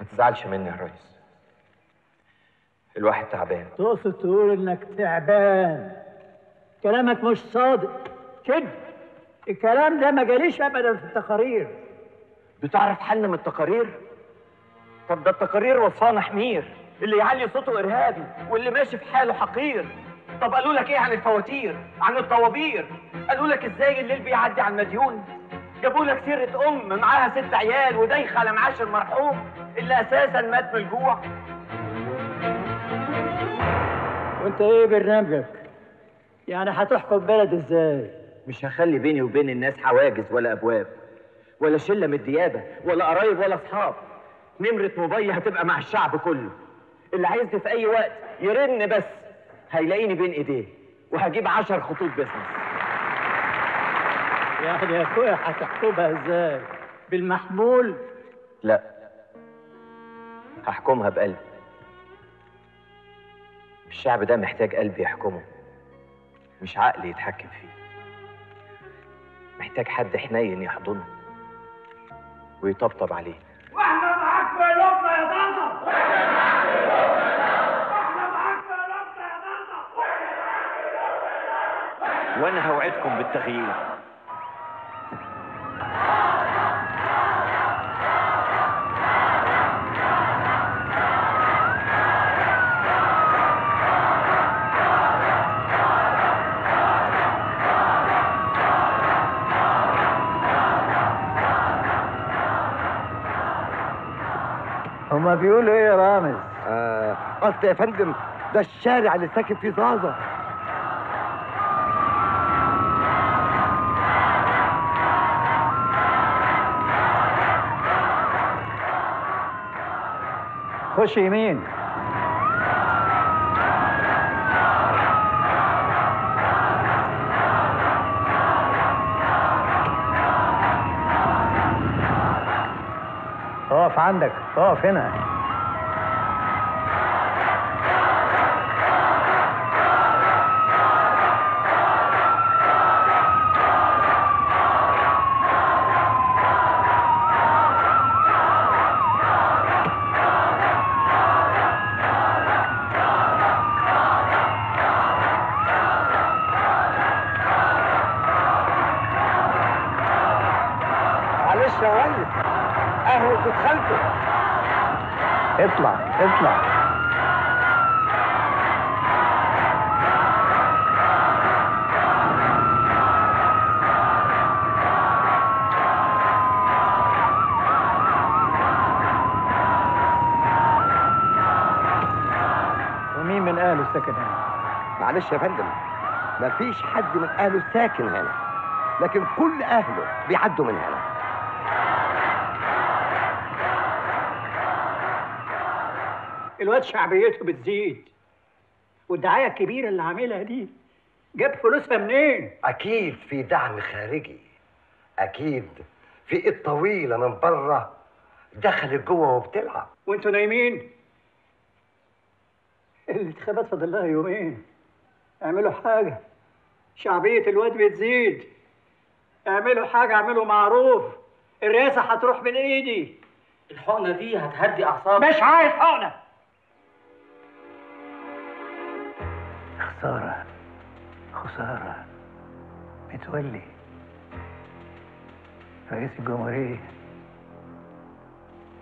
ما تزعلش مني يا ريس، الواحد تعبان. تقصد تقول انك تعبان؟ كلامك مش صادق كده. الكلام ده ما جاليش ابدا في التقارير. بتعرف حل من التقارير؟ طب ده التقارير وصفانه حمير، اللي يعلي صوته ارهابي واللي ماشي في حاله حقير. طب قالوا لك ايه عن الفواتير؟ عن الطوابير؟ قالوا لك ازاي الليل بيعدي على المديون؟ جابوا لك سيره ام معاها 6 عيال ودايخه على معاش المرحوم اللي اساسا مات من الجوع. وانت ايه برنامجك؟ يعني هتحكم بلد ازاي؟ مش هخلي بيني وبين الناس حواجز ولا ابواب، ولا شله من الديابه ولا قرايب ولا اصحاب. نمره موبايلي هتبقى مع الشعب كله، اللي عايزني في اي وقت يرن بس هيلاقيني بين ايديه، وهجيب 10 خطوط بيزنس. يعني يا اخويا هتحكمها ازاي؟ بالمحمول؟ لا، هحكمها بقلب. الشعب ده محتاج قلب يحكمه، مش عقل يتحكم فيه. محتاج حد حنين يحضنه ويطبطب عليه. واحنا معاكم يا لقمه يا ضنطه، واحنا معاكم يا لقمه يا ضنطه، واحنا معاكم يا لقمه يا ضنطه، واحنا معاكم يا لقمه يا ضنطه. وانا هوعدكم بالتغيير. هما بيقولوا ايه يا رامز؟ قصدي يا فندم ده الشارع اللي ساكن فيه زازا. خش يمين. اقف عندك، اقف هنا. معلش يا ولد، اهو كنت خالته. اطلع اطلع. ومين من اهله ساكن هنا؟ معلش يا فندم، مفيش حد من اهله ساكن هنا، لكن كل اهله بيعدوا من هنا. الواد شعبيته بتزيد، والدعايه الكبيره اللي عاملها دي جاب فلوسها منين؟ اكيد في دعم خارجي، اكيد في ايد طويله من بره دخلت جوه وبتلعب. وانتوا نايمين؟ اللي اتخبت فاضل لها يومين، اعملوا حاجه، شعبيه الواد بتزيد، اعملوا حاجه، اعملوا معروف، الرئاسه هتروح من ايدي، الحقنه دي هتهدي اعصابي. مش عايز حقنه. خساره خساره، متولي رئيس الجمهوريه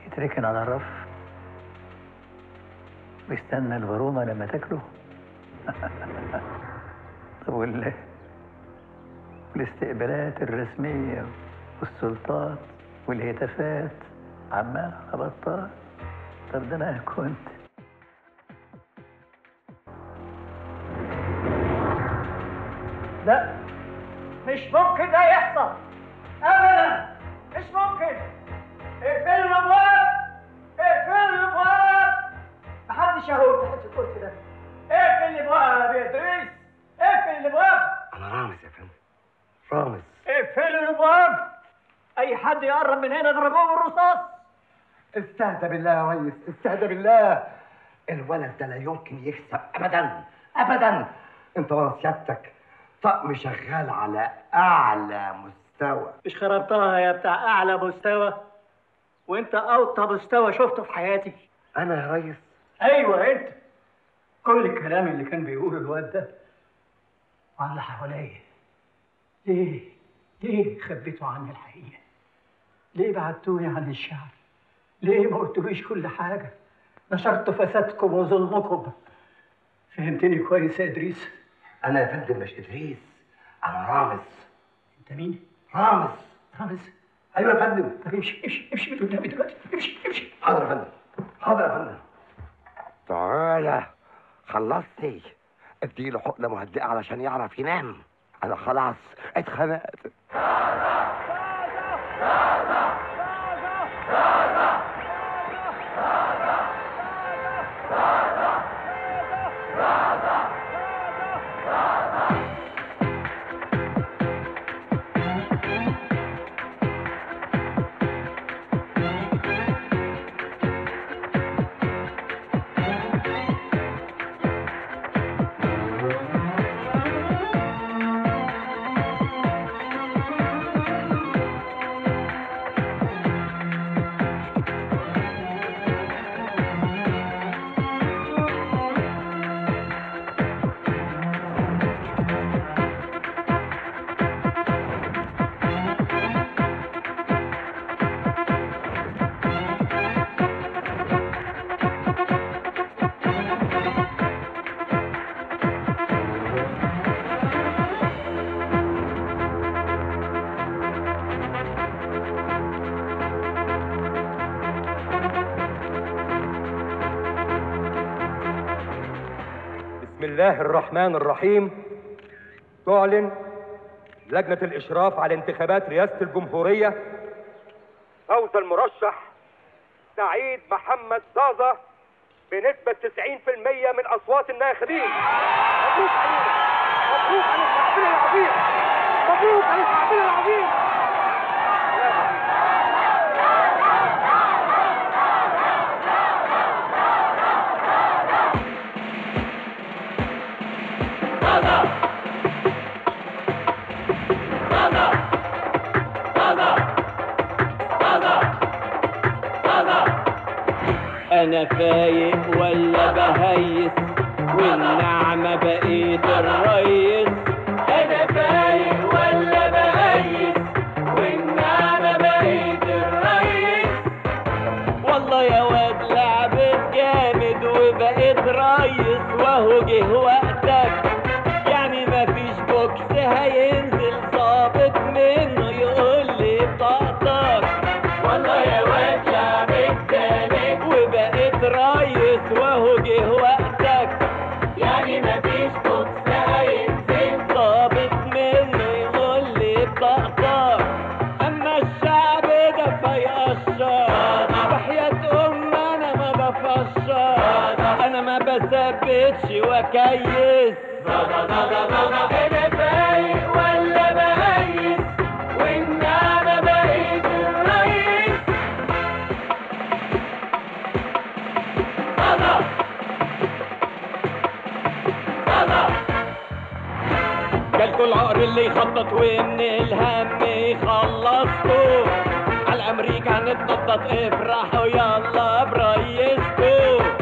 يتركن على الرف ويستنى البرومه لما تاكله. طب والاستقبالات الرسميه والسلطات والهتافات عمال على بطال. طب ده انا كنت لا، مش ممكن ده يحصل ابدا، مش ممكن. اقفلوا الابواب، اقفلوا الابواب، محدش يهرب تحت الكرسي ده. اقفل الابواب يا ادريس، اقفل الابواب. انا رامز يا فندم، رامز. اقفلوا الابواب، اي حد يقرب من هنا اضربوه بالرصاص. استهدى بالله يا ريس، استهدى بالله. الولد ده لا يمكن يكسب ابدا ابدا. انت ورا سيادتك طقم شغال على اعلى مستوى. مش خربتها يا بتاع اعلى مستوى، وانت اوطى مستوى شفته في حياتي. انا يا ريس؟ ايوه انت. كل الكلام اللي كان بيقوله الواد ده وعن اللي حواليا، ليه خبيتوا عني الحقيقه؟ ليه بعدتوني عن الشعب؟ ليه ما قلتوليش كل حاجه؟ نشرت فسادكم وظلمكم. فهمتني كويس يا ادريس؟ انا يا فندم مش ادريس، انا رامز. انت مين؟ رامز. رامز؟ ايوه يا فندم. طب امشي امشي امشي من قدامي دلوقتي، امشي امشي. حاضر يا فندم، حاضر يا فندم. تعالى خلصتي، اديله حقنه مهدئه علشان يعرف ينام. انا خلاص اتخنقت. بسم الله الرحمن الرحيم. تعلن لجنة الإشراف على انتخابات رئاسة الجمهورية فوز المرشح سعيد محمد ظاظا بنسبة 90% من أصوات الناخبين. مبروك علينا، مبروك على الشعبية العظيم، مبروك على الشعبية العظيم. أنا فايق ولا بهيس، والنعمة بإيد الريس. أنا فايق ولا بهيس، والنعمة بإيد الريس. والله يا واد لعبت جامد وبقيت ريس، وأهو جه وقتك، يعني مفيش بوكس هينزل ظابط منه يقول لي طاقتك. والله يا واد لعبت جامد وبقيت رايس، وهو جه وقتك، يعني مفيش بوكس هينزل ظابط منه يقول لي بطقطق. اما الشعب ده فيقشر، وحياة امي انا ما بفشر، انا ما ما ثبتش واكيس ظاظا ظاظا ظاظا انا فايق ولا بهيس والنعمة بقيت الريس ظاظا ظاظا جالكوا العقر اللي يخطط ومن الهم يخلصكوا على امريكا هنتنطط افرحوا يلا بريسكوا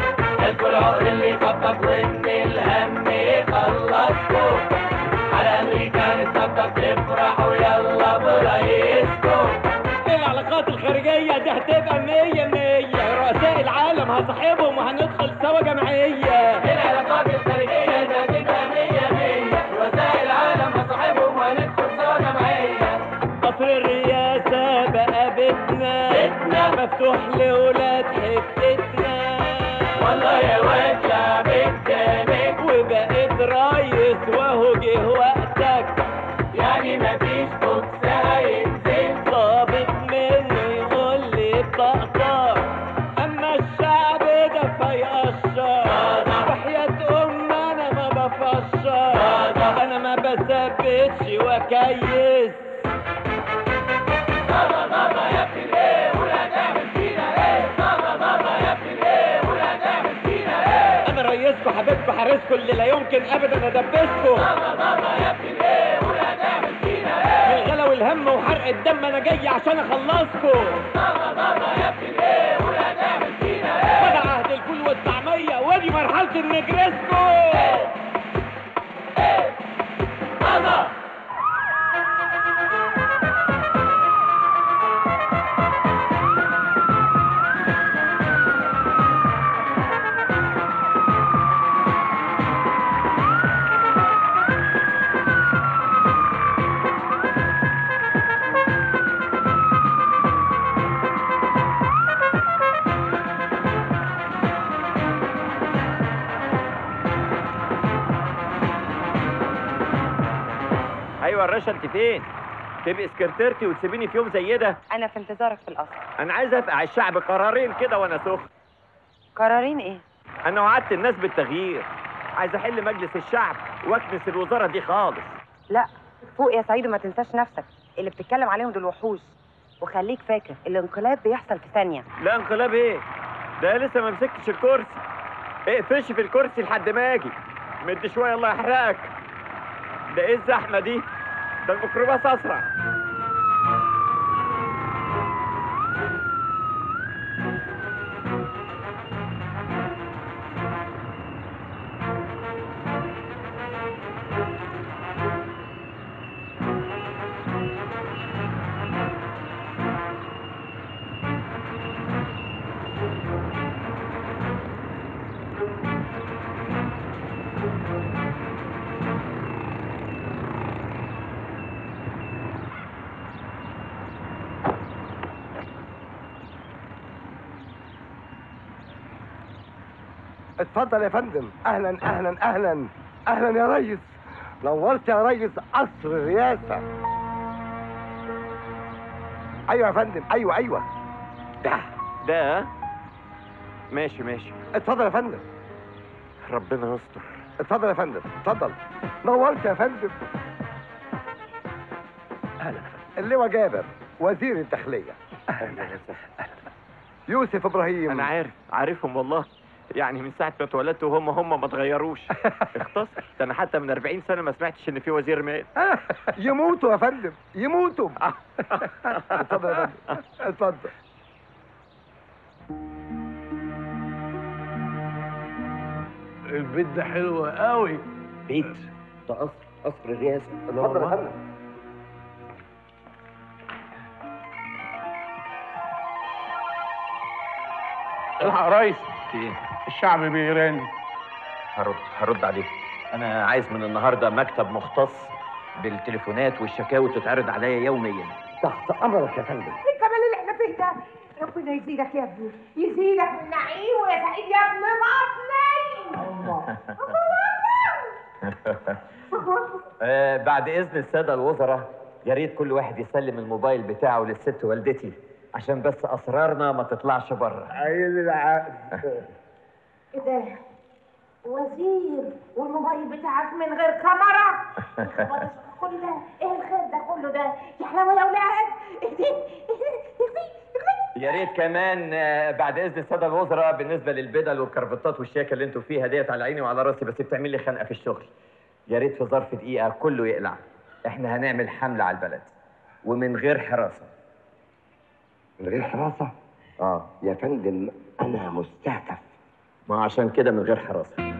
جالكوا العقر اللي يخطط ومن الهم يخلصكوا على امريكا هنتنطط افرحوا يلا بريسكوا العلاقات الخارجيه دي هتبقى 100% رؤساء العالم هصاحبهم وهندخل سوا جمعيه العلاقات الخارجيه دي هتبقى 100% رؤساء العالم هصاحبهم وهندخل سوا جمعيه قصر الرئاسه بقى بيتنا مفتوح لولاد حتتنا والله يا واد شعبك جابك وبقيت ريس واهو جه وقتك يعني مفيش بوكس هينزل ظابط منه يقول لي طقطق اما الشعب ده فيقشر وحياة امي انا ما بفشر انا ما بثبتش واكيس ظاظا ظاظا يا ابني ايه ولا تعمل فينا ايه ظاظا ظاظا يا ابني ايه ولا تعمل فينا ايه انا ريسكم حبيبكم حارسكم اللي لا يمكن ابدا ادبسكم ظاظا ظاظا يا ابني ايه ولا تعمل فينا ايه الغلا والهم وحرق الدم انا جاي عشان اخلصكم ظاظا ظاظا يا ابني ايه ولا تعمل فينا ايه خد عهد الفول والطعميه وادي مرحله النجرسكو ايه ايه ظاظا ايوه يا رشا انت فين؟ تبقي سكرتيرتي وتسيبيني في يوم زي ده؟ انا في انتظارك في القصر. انا عايز ابقى على الشعب قرارين كده وانا سخن. قرارين ايه؟ انا وعدت الناس بالتغيير. عايز احل مجلس الشعب واكنس الوزاره دي خالص. لا فوق يا سعيد وما تنساش نفسك، اللي بتتكلم عليهم دول وحوش. وخليك فاكر الانقلاب بيحصل في ثانيه. لا انقلاب ايه؟ ده لسه ما مسكتش الكرسي. اقفشي في الكرسي لحد ما اجي. مد شويه الله يحرقك. ده ايه الزحمه دي؟ ده الميكروباص اسرع. اتفضل يا فندم. اهلا اهلا اهلا اهلا يا ريس، نورت يا ريس قصر الرئاسه. ايوه يا فندم، ايوه ده ماشي. اتفضل يا فندم، ربنا يستر. اتفضل يا فندم، اتفضل، نورت يا فندم. اهلا. اللواء جابر وزير الداخليه. اهلا. يوسف ابراهيم. انا عارفهم والله، يعني من ساعة ما اتولدت وهم ما اتغيروش. اختصر، ده انا حتى من 40 سنة ما سمعتش ان في وزير مال. يموتوا يا فندم، يموتوا. اتفضل يا فندم، اتفضل. البيت ده حلو قوي. بيت؟ ده قصر الرئاسة. اتفضل يا فندم. الحق يا ريس، الشعب بيرن. هرد عليك. انا عايز من النهارده مكتب مختص بالتليفونات والشكاوي تتعرض عليا يوميا. تحت امرك يا فندم. ايه الجمال اللي احنا فيه ده؟ ربنا يزيدك يا ابني، يزيدك والنعيم ويا سعيد يا ابن بطني. الله الله. بعد اذن الساده الوزراء، يا ريت كل واحد يسلم الموبايل بتاعه للست والدتي، عشان بس اسرارنا ما تطلعش بره. عايز العقد. ايه ده؟ وزير والموبايل بتاعك من غير كاميرا. كل ده ايه الخير ده كله ده يا حلاوه يا اولاد؟ يا ريت كمان بعد اذن الساده الوزراء بالنسبه للبدل والكرفتات والشياكه اللي انتوا فيها ديت على عيني وعلى راسي، بس بتعمل لي خنقه في الشغل. يا ريت في ظرف دقيقه كله يقلع. احنا هنعمل حمله على البلد ومن غير حراسه. من غير حراسه؟ اه يا فندم انا مستهدف. ما عشان كده من غير حراسه.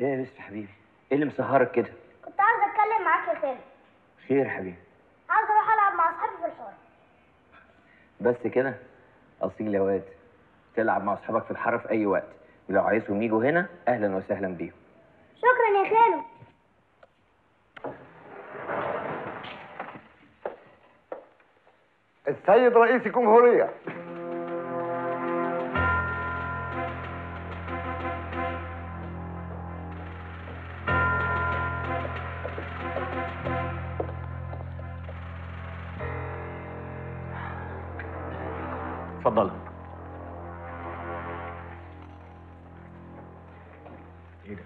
ايه بس حبيبي؟ ايه اللي مسهرك كده؟ كنت عاوز اتكلم معاك يا خالد. خير حبيبي؟ عاوز اروح العب مع اصحابي في الحاره. بس كده؟ اصيل يا واد، تلعب مع اصحابك في الحاره في اي وقت، ولو عايزهم يجوا هنا اهلا وسهلا بيهم. شكرا يا خالد. السيد رئيس الجمهوريه. اتفضل. ايه ده؟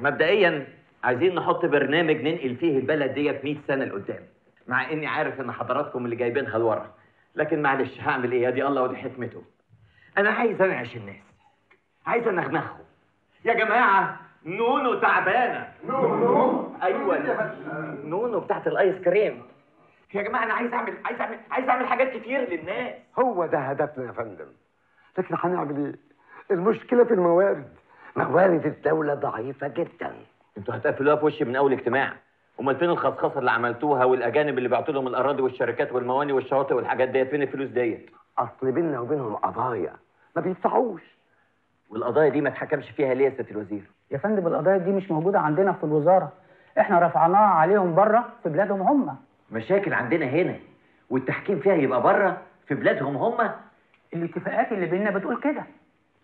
مبدئيا عايزين نحط برنامج ننقل فيه البلد ديت 100 سنه لقدام، مع اني عارف ان حضراتكم اللي جايبينها لورا، لكن معلش هعمل ايه؟ دي الله ودي حكمته. انا عايز انعش الناس، عايز انغنغهم. يا جماعه نونو تعبانه. نونو؟ ايوه نونو بتاعت الايس كريم. يا جماعه انا عايز اعمل حاجات كتير للناس. هو ده هدفنا يا فندم، لكن هنعمل ايه؟ المشكله في الموارد. موارد الدوله ضعيفه جدا. انتوا هتقفلوها في وشي من اول اجتماع. امال فين الخصخصه اللي عملتوها والاجانب اللي بعتوا لهم الاراضي والشركات والمواني والشواطئ والحاجات ديت؟ فين الفلوس ديت؟ اصل بينا وبينهم قضايا ما بيدفعوش. والقضايا دي ما اتحكمش فيها ليه يا سياده الوزير؟ يا فندم القضايا دي مش موجوده عندنا في الوزاره، احنا رفعناها عليهم بره في بلادهم هم. مشاكل عندنا هنا والتحكيم فيها يبقى بره في بلادهم هم. الاتفاقات اللي بيننا بتقول كده.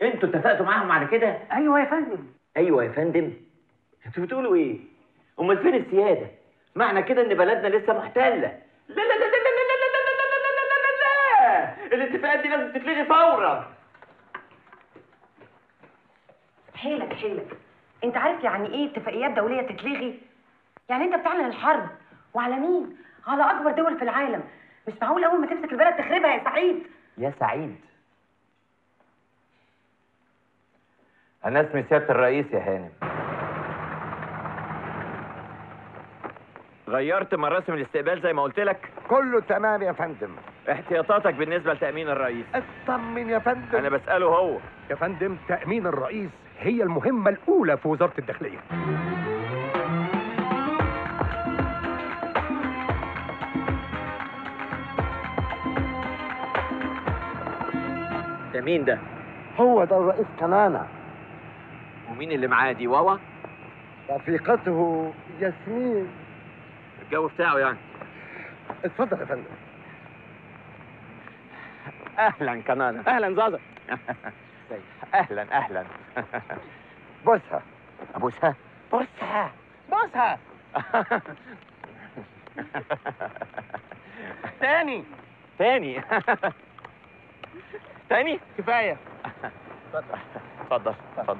انتوا اتفقتوا معاهم على كده؟ ايوه يا فندم. ايوه يا فندم؟ انتوا بتقولوا ايه؟ امال فين السياده؟ معنى كده ان بلدنا لسه محتله. لا لا لا لا لا لا لا لا لا، الاتفاقات دي لازم تتلغي فورا. حيلك حيلك، انت عارف يعني ايه اتفاقيات دوليه تتلغي؟ يعني انت بتعلن الحرب وعلى مين؟ على اكبر دول في العالم. مش معقول اول ما تمسك البلد تخربها يا سعيد. يا سعيد انا اسمي سياده الرئيس يا هانم. غيرت مراسم الاستقبال زي ما قلت لك؟ كله تمام يا فندم. احتياطاتك بالنسبه لتامين الرئيس؟ اطمن يا فندم، انا بساله هو. يا فندم تامين الرئيس هي المهمة الأولى في وزارة الداخلية. ده مين ده؟ هو ده الرئيس كنانة. ومين اللي معاه دي واوا؟ رفيقته ياسمين. الجو بتاعه يعني. اتفضل يا فندم. اهلا كنانة. اهلا زازا. اهلا اهلا. بوسها. ابوسها؟ بوسها بوسها. تاني تاني تاني. كفايه. اتفضل اتفضل اتفضل.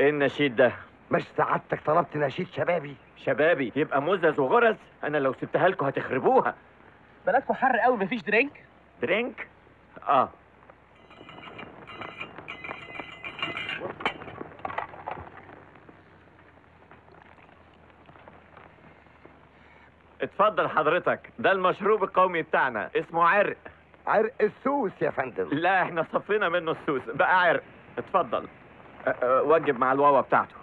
النشيد ده مش سعادتك طلبت نشيد شبابي؟ شبابي يبقى مزز وغرز. انا لو سبتها لكم هتخربوها. بلدكم حر قوي. مفيش درينك؟ درينك؟ اه. اتفضل حضرتك، ده المشروب القومي بتاعنا اسمه عرق. عرق السوس يا فندم. لا احنا صفينا منه السوس بقى عرق. اتفضل. وجب مع الواوا بتاعته.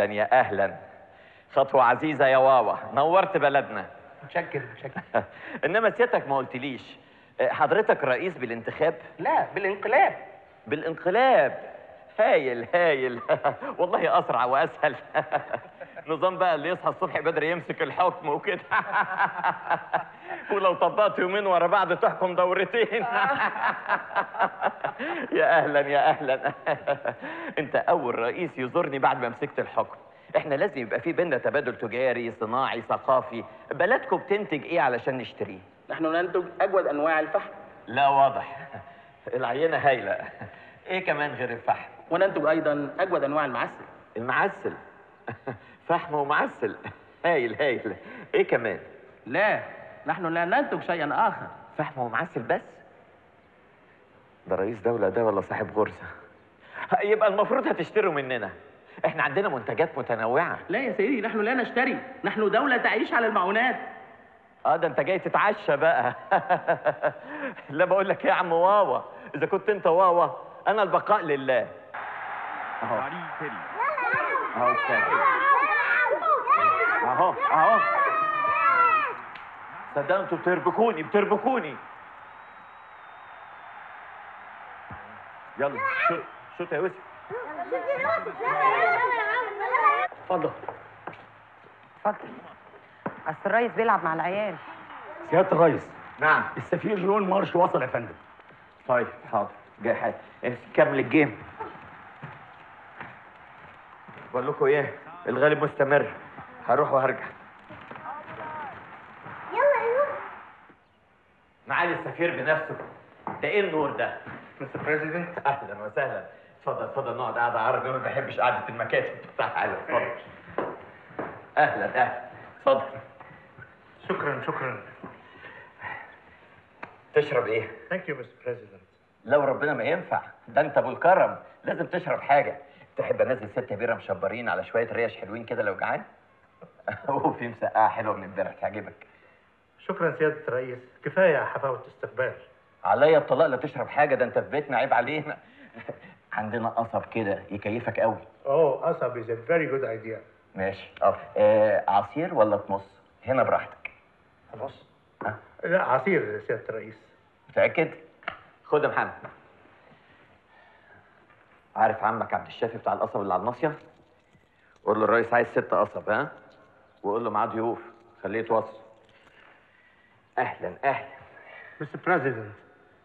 يا أهلا. خطوة عزيزة يا واوا، نورت بلدنا. متشكر متشكر. إنما سيادتك ما قلتليش، حضرتك رئيس بالانتخاب؟ لا بالانقلاب. بالانقلاب. هايل هايل. والله أسرع وأسهل. نظام بقى اللي يصحى الصبح بدري يمسك الحكم وكده. ولو طبقت يومين ورا بعض تحكم دورتين. يا أهلا يا أهلا. أنت أول رئيس يزورني بعد ما مسكت الحكم. إحنا لازم يبقى في بينا تبادل تجاري، صناعي، ثقافي. بلدكم بتنتج إيه علشان نشتريه؟ نحن ننتج أجود أنواع الفحم. لا واضح. العينة هايلة. إيه كمان غير الفحم؟ وننتج أيضا أجود أنواع المعسل. المعسل؟ فحم ومعسل. هايل هايل. إيه كمان؟ لا نحن لا ننتج شيئا آخر. فحم ومعسل بس؟ ده رئيس دولة ده ولا صاحب غرزة؟ يبقى المفروض هتشتروا مننا. احنا عندنا منتجات متنوعة. لا يا سيدي، نحن لا نشتري، نحن دولة تعيش على المعونات. اه ده انت جاي تتعشى بقى. لا بقول لك يا عم واوا، إذا كنت أنت واوا أنا البقاء لله. أهو أهو أهو أهو. صدقوا أنتوا بتربكوني بتربكوني. يلا شوت شوت يا يوسف. اتفضل اتفضل. اصل الريس بيلعب مع العيال. سيادة الريس. نعم. السفير جون مارش وصل يا فندم. طيب حاضر جاي حاجة. كمل الجيم. بقول لكم ايه، الغالب مستمر. هروح وهرجع. يلا يا يوسف. معالي السفير بنفسه. ده ايه النور ده؟ مستر بريزيدنت. اهلا وسهلا. اتفضل اتفضل. نقعد قعده عربي، ما بحبش قعده المكاتب. تعالى اتفضل. اهلا اهلا. اتفضل. شكرا شكرا. تشرب ايه؟ ثانك يو مستر بريزيدنت. لو ربنا ما ينفع، ده انت ابو الكرم، لازم تشرب حاجه. تحب انزل 6 بيره مشبرين على شويه ريش حلوين كده لو جعان؟ وفي مسقعه حلوه من امبارح تعجبك. شكرا سياده الرئيس، كفايه حفاوه استقبال. عليا الطلاق لا تشرب حاجه، ده انت في بيتنا عيب علينا. عندنا قصب كده يكيفك قوي. اوه قصب از ا فيري جود ايديا. ماشي. عصير ولا طمس؟ هنا براحتك. طمس؟ لا عصير سياده الرئيس. متاكد؟ خد يا محمد. عارف عمك عبد الشافي بتاع القصب اللي على الناصيه؟ قول له الرئيس عايز 6 قصب، ها؟ وقول له معاه ضيوف، خليه يتوصل. اهلا اهلا. مستر بريزيدنت،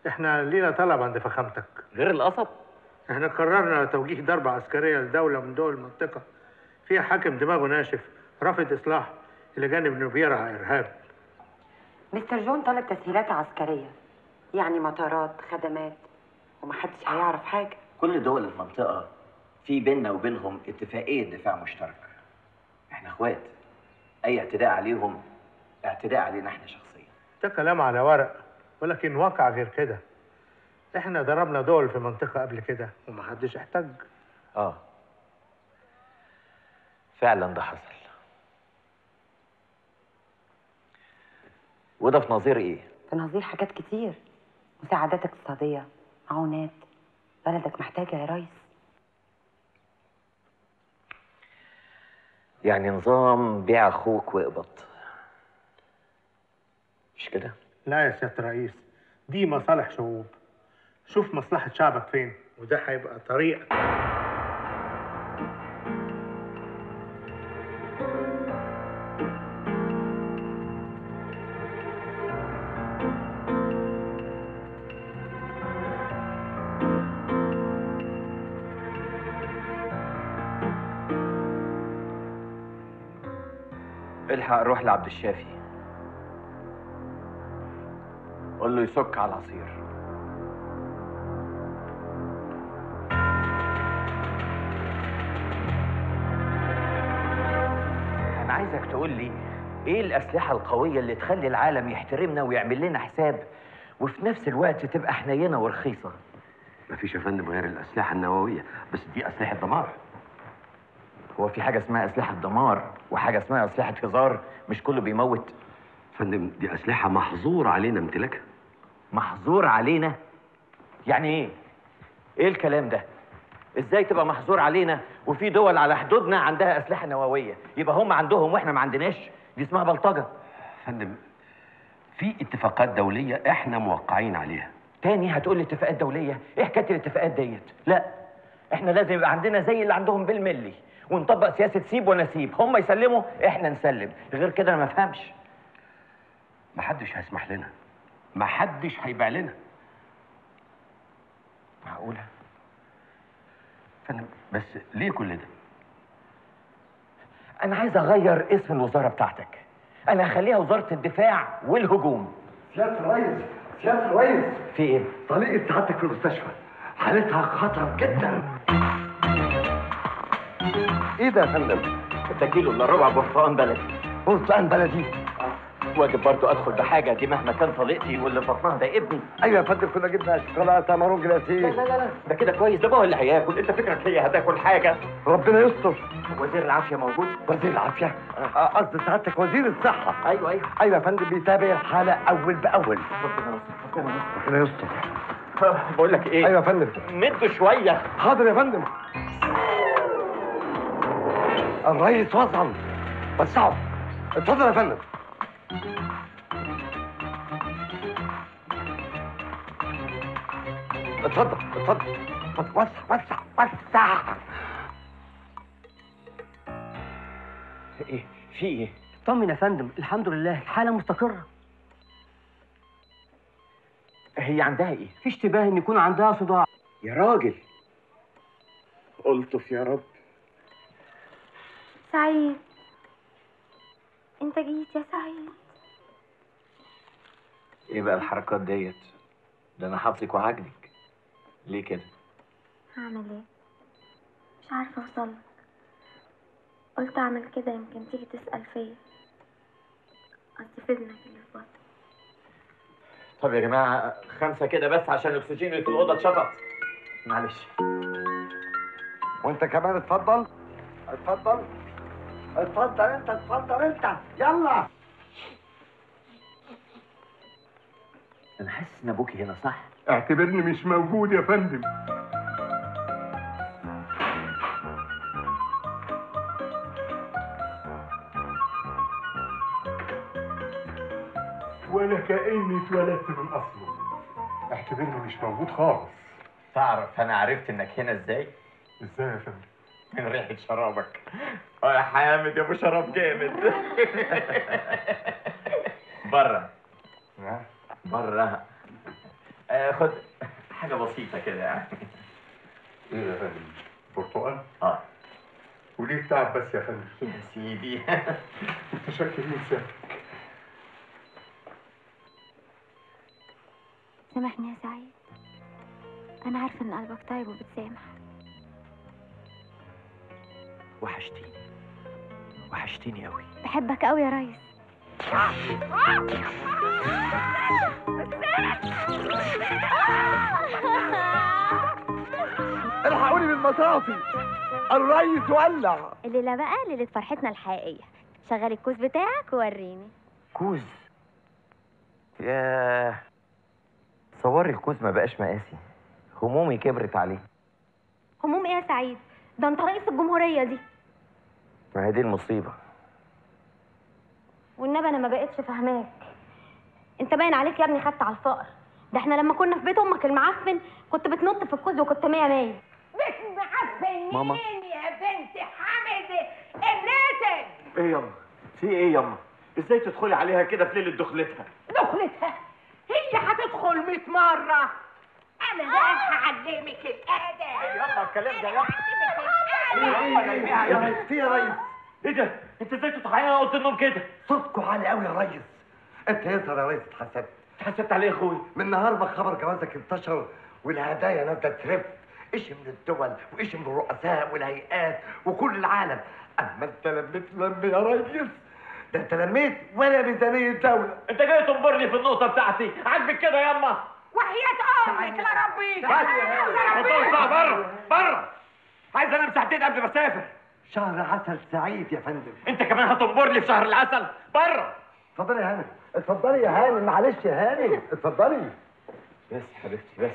احنا لينا طلب عند فخامتك. غير القصب؟ احنا قررنا توجيه ضربه عسكريه لدوله من دول المنطقه فيها حاكم دماغه ناشف رافض اصلاح الى جانب انه بيرعى ارهاب. مستر جون طلب تسهيلات عسكريه، يعني مطارات، خدمات، ومحدش هيعرف حاجه. كل دول المنطقه في بيننا وبينهم اتفاقيه دفاع مشترك. احنا اخوات، اي اعتداء عليهم اعتداء علينا احنا شخصيا. ده كلام على ورق، ولكن واقع غير كده. احنا ضربنا دول في منطقه قبل كده ومحدش احتج. فعلا ده حصل، وده في نظير ايه؟ في نظير حاجات كتير، مساعدات اقتصاديه، معونات. بلدك محتاجه يا ريس. يعني نظام بيع اخوك واقبض، مش كده؟ لا يا سياده الرئيس، دي مصالح شعوب. شوف مصلحه شعبك فين، وده هيبقى طريقك. الحق روح لعبد الشافي، قول له يسك على العصير. انا عايزك تقول لي ايه الاسلحه القويه اللي تخلي العالم يحترمنا ويعمل لنا حساب، وفي نفس الوقت تبقى حنينه ورخيصه. مفيش يا فندم غير الاسلحه النوويه، بس دي اسلحه دمار. هو في حاجة اسمها أسلحة دمار وحاجة اسمها أسلحة هزار؟ مش كله بيموت؟ فندم دي أسلحة محظور علينا امتلاكها. محظور علينا؟ يعني إيه؟ إيه الكلام ده؟ إزاي تبقى محظور علينا وفي دول على حدودنا عندها أسلحة نووية؟ يبقى هم عندهم وإحنا ما عندناش؟ دي اسمها بلطجة. فندم في اتفاقات دولية إحنا موقعين عليها. تاني هتقول لي اتفاقات دولية؟ إيه حكاية الاتفاقات ديت؟ لا، إحنا لازم يبقى عندنا زي اللي عندهم بالملي، ونطبق سياسة سيب ونسيب. هم يسلموا احنا نسلم، غير كده انا ما افهمش. محدش هيسمح لنا، محدش هيبيع لنا. معقولة؟ فندم بس ليه كل ده؟ انا عايز اغير اسم الوزارة بتاعتك، انا هخليها وزارة الدفاع والهجوم. سيادة الريس، سيادة الريس. في ايه؟ طليقة سعادتك في المستشفى حالتها خطرة جدا. ايه ده يا فندم؟ ده كيلو الا ربع برتقان بلدي. برتقان بلدي؟ واجب برضه ادخل بحاجه دي مهما كان طليقتي واللي في بطنها ده ابني. ايوه يا فندم كنا جبنا شوكولاته مارون جلاسيه. لا لا لا ده كده كويس، ده هو اللي هياكل، انت فكرك هي هتاكل حاجه؟ ربنا يستر. وزير العافيه موجود؟ وزير العافيه؟ قصدي سعادتك وزير الصحه. ايوه ايوه ايوه يا فندم بيتابع الحاله اول باول. ربنا يستر ربنا يستر. بقول لك ايه؟ ايوه يا فندم مدوا شويه. حاضر يا فندم. الريس وصل، وسعوا. اتفضل يا فندم. اتفضل اتفضل اتفضل. وسع وسع وسع. ايه في ايه؟ طمن يا فندم، الحمد لله الحالة مستقرة. هي عندها ايه؟ في اشتباه ان يكون عندها صداع. يا راجل ألطف يا رب. سعيد انت جيت يا سعيد. ايه بقى الحركات ديت؟ ده انا حافظك وعاجنك. ليه كده؟ هعمل ايه؟ مش عارفه اوصلك، قلت اعمل كده يمكن تيجي تسأل فيا. استفدنا كده الوقت. طب يا جماعه 5 كده بس عشان الاكسجين اللي في الاوضه اتشطط. معلش. وانت كمان اتفضل. اتفضل. اتفضل انت، اتفضل انت، يلا. انا حاسس ان ابوكي هنا صح؟ اعتبرني مش موجود يا فندم. ولا كأني اتولدت من اصله. اعتبرني مش موجود خالص. تعرف انا عرفت انك هنا ازاي؟ ازاي يا فندم؟ من ريحة شرابك. اه يا حامد يا ابو شراب جامد. بره. بره. خد حاجة بسيطة كده يعني. ايه يا فندم؟ برتقال؟ اه. وليه التعب بس يا فندم؟ يا سيدي. متشكر لسيادتك. سامحني يا سعيد، أنا عارفة إن قلبك طيب وبتسامح. وحشتيني، وحشتيني أوي. بحبك أوي يا ريس. الحقوني من مطافي، الريس ولع. الليلة بقى ليلة فرحتنا الحقيقية. شغل الكوز بتاعك ووريني. كوز؟ ياه، صور الكوز ما بقاش مقاسي، همومي كبرت عليه. هموم ايه يا سعيد؟ ده انت رئيس الجمهورية دي. ما هي دي المصيبة. والنبي انا ما بقتش فاهماك. انت باين عليك يا ابني خدت على الفقر، ده احنا لما كنا في بيت امك المعفن كنت بتنط في الكوز وكنت 100. مش معفنين ماما. يا بنت حمد الراتب. ايه ياما؟ في ايه ياما؟ ازاي تدخلي عليها كده في ليلة دخلتها؟ دخلتها؟ هي هتدخل 100 مرة. أنا بقى هعلمك الأدب. يلا الكلام ده يلا. يا ريس في يا ريس. إيه ده؟ أنت إزاي تطلعي أنا قلت النوم كده؟ صوتكوا عالي أوي يا ريس. أنت يظهر يا ريس اتحسدت. اتحسدت على إيه يا أخويا؟ من نهار ما خبر جوازك انتشر والهدايا نازلة ترف. إيش من الدول وإيش من الرؤساء والهيئات وكل العالم. أما أنت لميت لم يا ريس. ده انت لميت ولا ميزانيه الدوله. انت جاي تنبرني في النقطه بتاعتي، عاجبك كده ياما؟ وحياه امك لا ربيك. اطلع بره بره، عايز انام 2 ساعة قبل ما اسافر. شهر عسل سعيد يا فندم. انت كمان هتنبرني في شهر العسل؟ بره. اتفضلي يا هاني، اتفضلي يا هاني، معلش يا هاني اتفضلي. بس حبيبتي بس،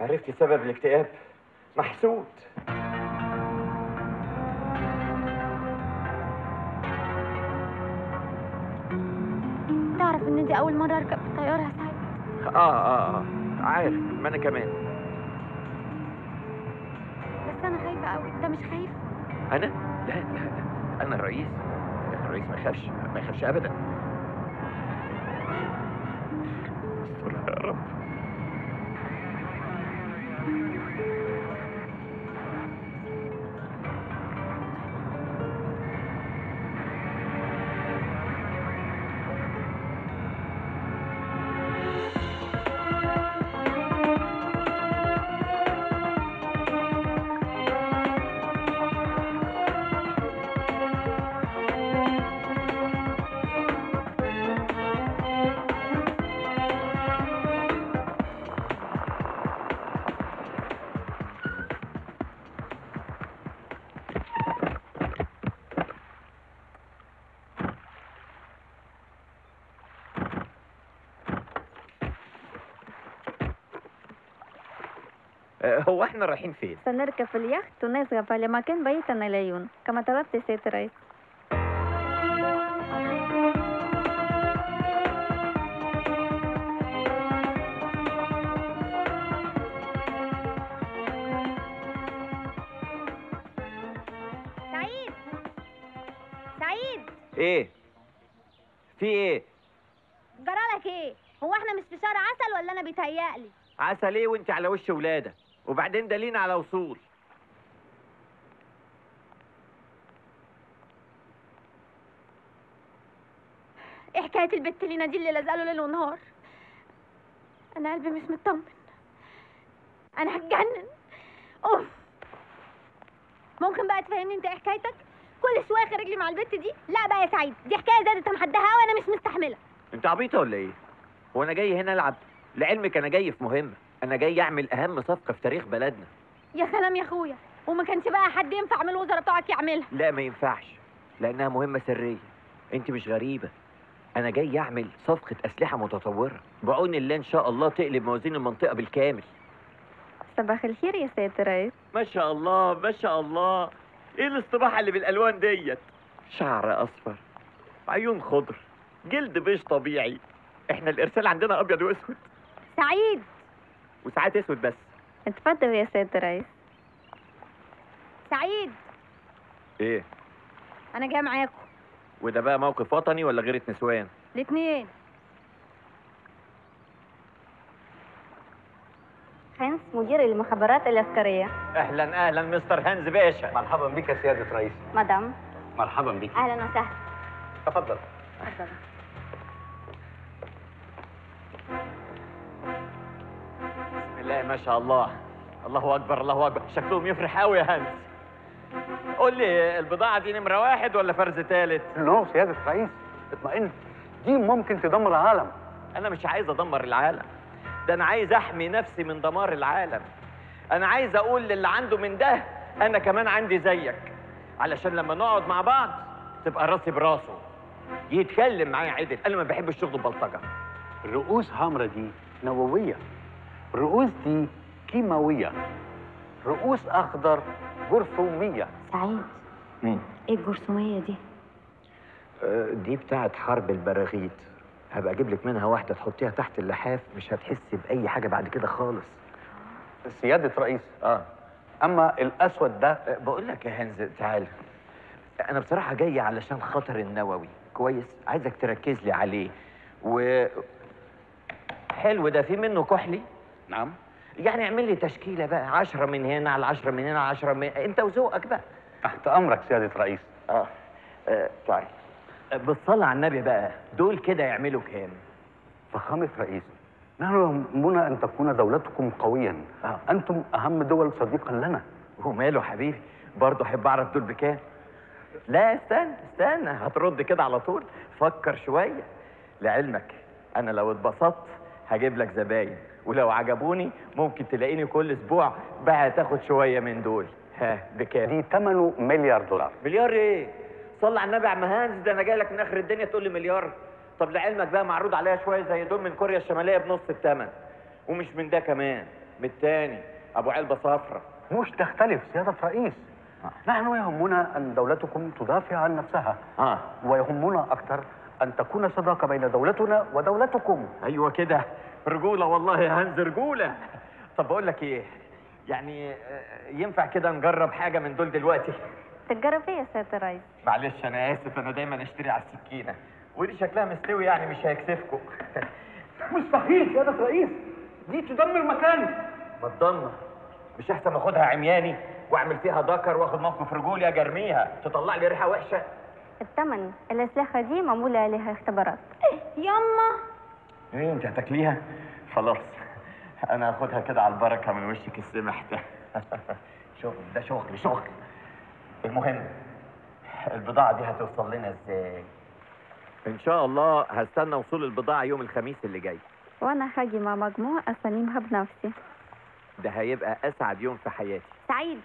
عرفتي سبب الاكتئاب؟ محسود. ان دي اول مره اركب طياره يا سعيد. عارف، ما انا كمان. بس انا خايفه قوي. انت مش خايف؟ انا؟ لا لا لا، انا الرئيس. الرئيس ما يخافش، ما يخافش ابدا. استرها يا رب. هو احنا رايحين فين؟ سنركب في اليخت ونذهب لمكان بيتنا العيون كما طلبت سيادة الرئيس. سعيد سعيد. ايه؟ في ايه؟ جرالك ايه؟ هو احنا مش في شهر عسل ولا انا بيتهيألي؟ عسل ايه وانت على وش ولادة؟ وبعدين دلينا على وصول. ايه حكايه البت لينا دي اللي لازقاله ليل ونهار؟ انا قلبي مش مطمن، انا هتجنن. اوف، ممكن بقى تفهمني انت ايه حكايتك؟ كل شويه خارج لي مع البت دي. لا بقى يا سعيد، دي حكايه زادت عن حدها وانا مش مستحمله. انت عبيطه ولا ايه؟ هو انا جاي هنا العب؟ لعلمك انا جاي في مهمه، انا جاي اعمل اهم صفقه في تاريخ بلدنا. يا سلام يا اخويا، وما كانش بقى حد ينفع من الوزراء بتوعك يعملها؟ لا ما ينفعش، لانها مهمه سريه. انت مش غريبه، انا جاي اعمل صفقه اسلحه متطوره بعون الله ان شاء الله تقلب موازين المنطقه بالكامل. صباح الخير يا سيادة الرئيس. ما شاء الله ما شاء الله، ايه الاصطباحه اللي بالالوان ديت؟ شعر اصفر، عيون خضر، جلد بيج طبيعي. احنا الارسال عندنا ابيض واسود سعيد، وساعات اسود بس. اتفضل يا سيادة الرئيس. سعيد ايه؟ انا جايه معاكم. وده بقى موقف وطني ولا غيرة نسوان؟ الاتنين. هانز مدير المخابرات العسكرية. اهلا اهلا مستر هانز باشا. مرحبا بك يا سيادة الرئيس. مدام مرحبا بك. اهلا وسهلا. تفضل تفضل. بسم الله ما شاء الله، الله اكبر الله اكبر، شكلهم يفرح قوي يا هانز. قول لي البضاعة دي نمرة واحد ولا فرز ثالث؟ نو سيادة الرئيس، اطمئن، دي ممكن تدمر العالم. أنا مش عايز أدمر العالم، ده أنا عايز أحمي نفسي من دمار العالم. أنا عايز أقول للي عنده من ده أنا كمان عندي زيك، علشان لما نقعد مع بعض تبقى راسي براسه، يتكلم معايا عدل، أنا ما بحبش الشغل ببلطجة. الرؤوس حمرا دي نووية، الرؤوس دي كيماوية، رؤوس أخضر جرثومية. سعيد ايه الجرثومية دي؟ دي بتاعت حرب البراغيث، هبقى اجيب لك منها واحدة تحطيها تحت اللحاف مش هتحسي بأي حاجة بعد كده خالص. سيادة رئيس اما الأسود ده بقول لك يا هانز تعال، أنا بصراحة جاي علشان خاطر النووي، كويس؟ عايزك تركز لي عليه. و حلو ده في منه كحلي؟ نعم. يعني اعمل لي تشكيله بقى، 10 من هنا على 10 من هنا على 10 من هنا، انت وذوقك بقى. تحت امرك سياده الرئيس. طيب بالصلاه على النبي بقى، دول كده يعملوا كام؟ فخامه رئيس، نحن يهمنا ان تكون دولتكم قويا، انتم اهم دول صديقا لنا. وماله حبيبي، برضه احب اعرف دول بكام. لا استنى استنى، هترد كده على طول، فكر شويه. لعلمك انا لو اتبسطت هجيب لك زباين، ولو عجبوني ممكن تلاقيني كل اسبوع بقى تاخد شويه من دول. ها بكام؟ دي ثمنه $1 مليار. مليار ايه؟ صلي على النبي يا عم هانز، ده انا جاي لك من اخر الدنيا تقول لي مليار؟ طب لعلمك بقى معروض عليا شويه زي دول من كوريا الشماليه بنص الثمن، ومش من ده كمان، من الثاني ابو علبه صفرا. مش تختلف سياده الرئيس، نحن يهمنا ان دولتكم تدافع عن نفسها، ويهمنا اكثر ان تكون صداقه بين دولتنا ودولتكم. ايوه كده، رجوله والله يا هانز رجوله. طب بقول لك ايه، يعني ينفع كده نجرب حاجه من دول دلوقتي؟ تجرب ايه يا سياده الريس؟ معلش انا اسف، انا دايما اشتري على السكينه، ودي شكلها مستوي يعني مش هيكسفكم. مستحيل سياده الرئيس، دي تدمر مكاني. ما تدمر، مش احسن اخدها عمياني واعمل فيها ذكر واخد موقف رجولي اجرميها تطلع لي ريحه وحشه؟ الثمن الاسلحه دي معمول عليها اختبارات. ياما ايه انت هتاكليها؟ خلاص انا هاخدها كده على البركه من وشك السمح ده. شغل ده شغل شغل. المهم البضاعه دي هتوصل لنا ازاي؟ ان شاء الله هستنى وصول البضاعه يوم الخميس اللي جاي، وانا هاجي مع مجموعه اصممها بنفسي. ده هيبقى اسعد يوم في حياتي. سعيد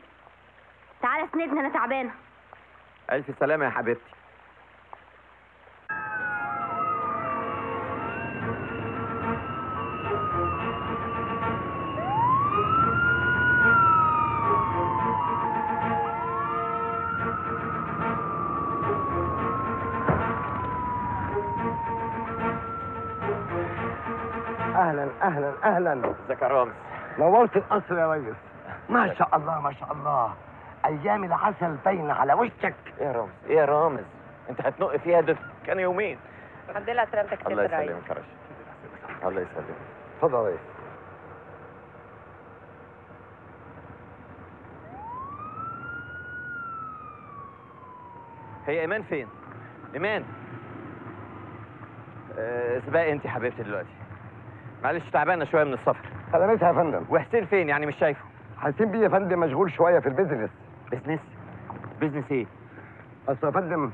تعالى اسندني انا تعبانه. الف سلامه يا حبيبتي. اهلا اهلا. ازيك يا رامز؟ نورت القصر يا ريس. ما شاء الله ما شاء الله، ايام العسل باينه على وشك. ايه يا رامز؟ ايه يا رامز؟ انت هتنق فيها ده كان يومين. الحمد لله على سلامتك يا ريس. الله يسلمك يا رشا. الله يسلمك. اتفضل يا ريس. هي ايمان فين؟ ايمان سباقي انت حبيبتي دلوقتي، معلش تعبانه شويه من السفر. خدمتها يا فندم. وحسين فين؟ يعني مش شايفه. حسين بيه يا فندم مشغول شويه في البيزنس. بيزنس؟ بيزنس ايه؟ اصل يا فندم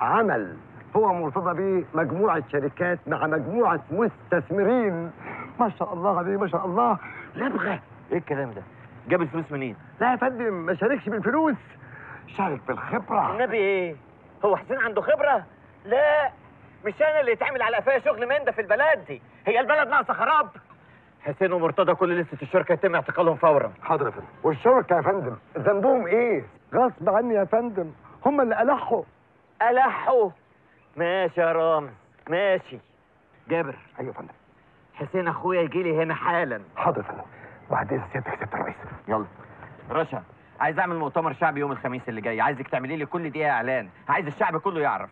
عمل هو مرتضى بيه مجموعه شركات مع مجموعه مستثمرين. ما شاء الله عليه، ما شاء الله. لبغه ايه الكلام ده؟ جاب الفلوس منين؟ لا يا فندم ما شاركش بالفلوس، شارك بالخبره. النبي ايه؟ هو حسين عنده خبره؟ لا، مش انا اللي يتعمل على قفايا شغل من ده في البلد دي، هي البلد ناقصه خراب. حسين ومرتضى كل لسه الشركه يتم اعتقالهم فورا. حاضر يا فندم. والشركه يا فندم ذنبهم ايه؟ غصب عني يا فندم، هم اللي ألحوا. ألحوا؟ ماشي يا رامز، ماشي. جابر. ايوه يا فندم. حسين اخويا يجي لي هنا حالا. حاضر يا فندم. بعد اذن سيادتك يا سياده الرئيس. يلا. رشا، عايز اعمل مؤتمر شعبي يوم الخميس اللي جاي، عايزك تعملي لي كل دقيقه اعلان، عايز الشعب كله يعرف.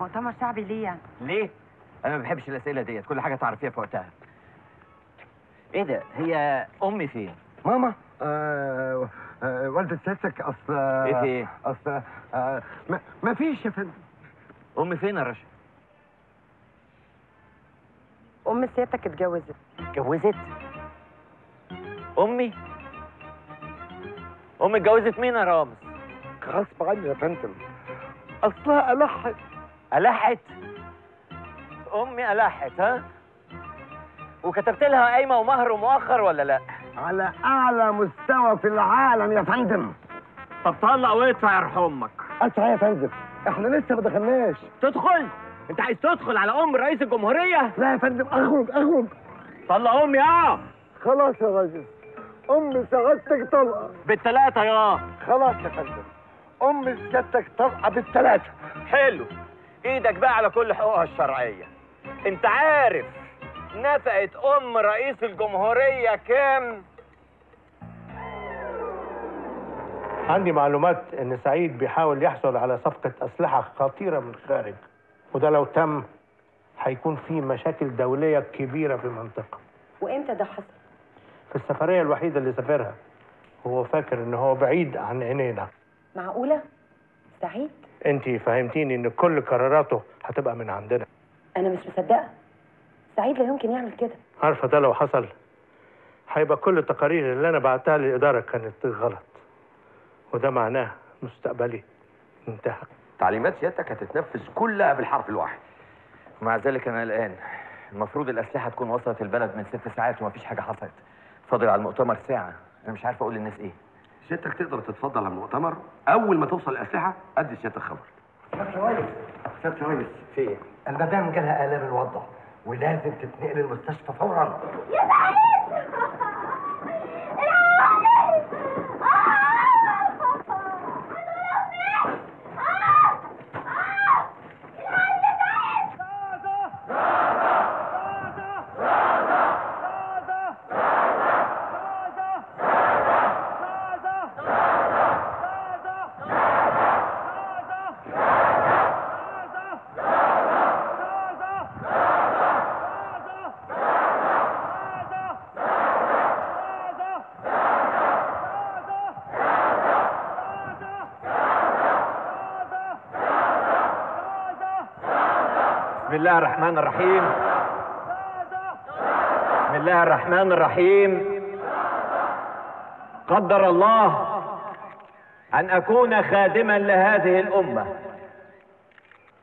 مؤتمر شعبي ليه يعني؟ ليه؟ انا ما بحبش الاسئله ديت، كل حاجه تعرفيها في وقتها. ايه ده؟ هي امي فين؟ ماما؟ والدة سيادتك اصل ايه في ايه؟ اصل ما فيش يا فندم. امي فين يا رشا؟ ام سيادتك اتجوزت. اتجوزت؟ امي؟ امي اتجوزت مين يا رامز؟ غصب عني يا فندم، اصلها الحت. الحت؟ امي الحت ها؟ وكتبت لها قايمه ومهر ومؤخر ولا لا؟ على اعلى مستوى في العالم يا فندم. طب طلع وادفع يرحم امك. ادفع يا فندم؟ احنا لسه ما دخلناش. تدخل؟ انت عايز تدخل على ام رئيس الجمهوريه؟ لا يا فندم، اخرج اخرج. طلع امي. اه خلاص يا راجل، ام سعادتك طلقه بالثلاثه. ياه خلاص يا فندم، ام سعادتك طلقه بالثلاثه. حلو، ايدك بقى على كل حقوقها الشرعيه. انت عارف نفقت ام رئيس الجمهوريه كام؟ عندي معلومات ان سعيد بيحاول يحصل على صفقه اسلحه خطيره من الخارج، وده لو تم هيكون في مشاكل دوليه كبيره في المنطقه. وامتى ده حصل؟ في السفريه الوحيده اللي سافرها، هو فاكر ان هو بعيد عن عينينا. معقوله؟ سعيد؟ انت فهمتيني ان كل قراراته هتبقى من عندنا. انا مش مصدقه، سعيد لا يمكن يعمل كده. عارفه ده لو حصل هيبقى كل التقارير اللي انا بعتها للاداره كانت غلط، وده معناه مستقبلي انتهى. تعليمات سيادتك هتتنفذ كلها بالحرف الواحد. ومع ذلك انا الان المفروض الاسلحه تكون وصلت البلد من 6 ساعات ومفيش حاجه حصلت. فاضل على المؤتمر ساعه، انا مش عارف اقول للناس ايه. سيادتك تقدر تتفضل على المؤتمر، اول ما توصل الاسلحه ادي سيادتك الخبر. استاذ شوالي، استاذ شوالي، في ايه؟ المدام جالها الام الوضع ولازم تتنقل المستشفى فورا. يا سعيد العوالي، بسم الله الرحمن الرحيم. بسم الله الرحمن الرحيم. قدر الله أن أكون خادما لهذه الأمة،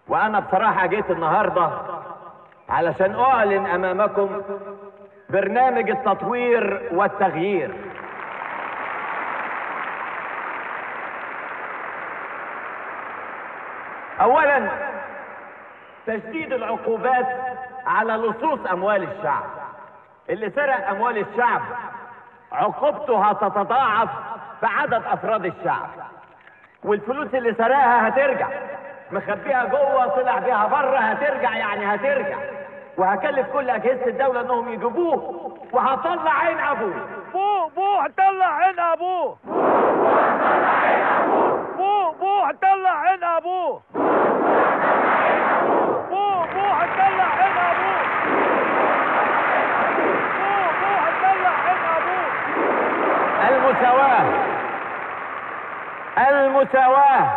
وأنا بصراحة جيت النهاردة علشان أعلن أمامكم برنامج التطوير والتغيير. أولاً تشديد العقوبات على لصوص أموال الشعب. اللي سرق أموال الشعب عقوبته هتتضاعف بعدد أفراد الشعب، والفلوس اللي سرقها هترجع، مخبيها جوه طلع بيها بره هترجع، يعني هترجع. وهكلف كل أجهزة الدولة إنهم يجيبوه، وهطلع عين أبوه. بو بو هطلع عين أبوه. بو بو هطلع عين أبوه. بو بو هطلع عين أبوه. المساواة، المساواة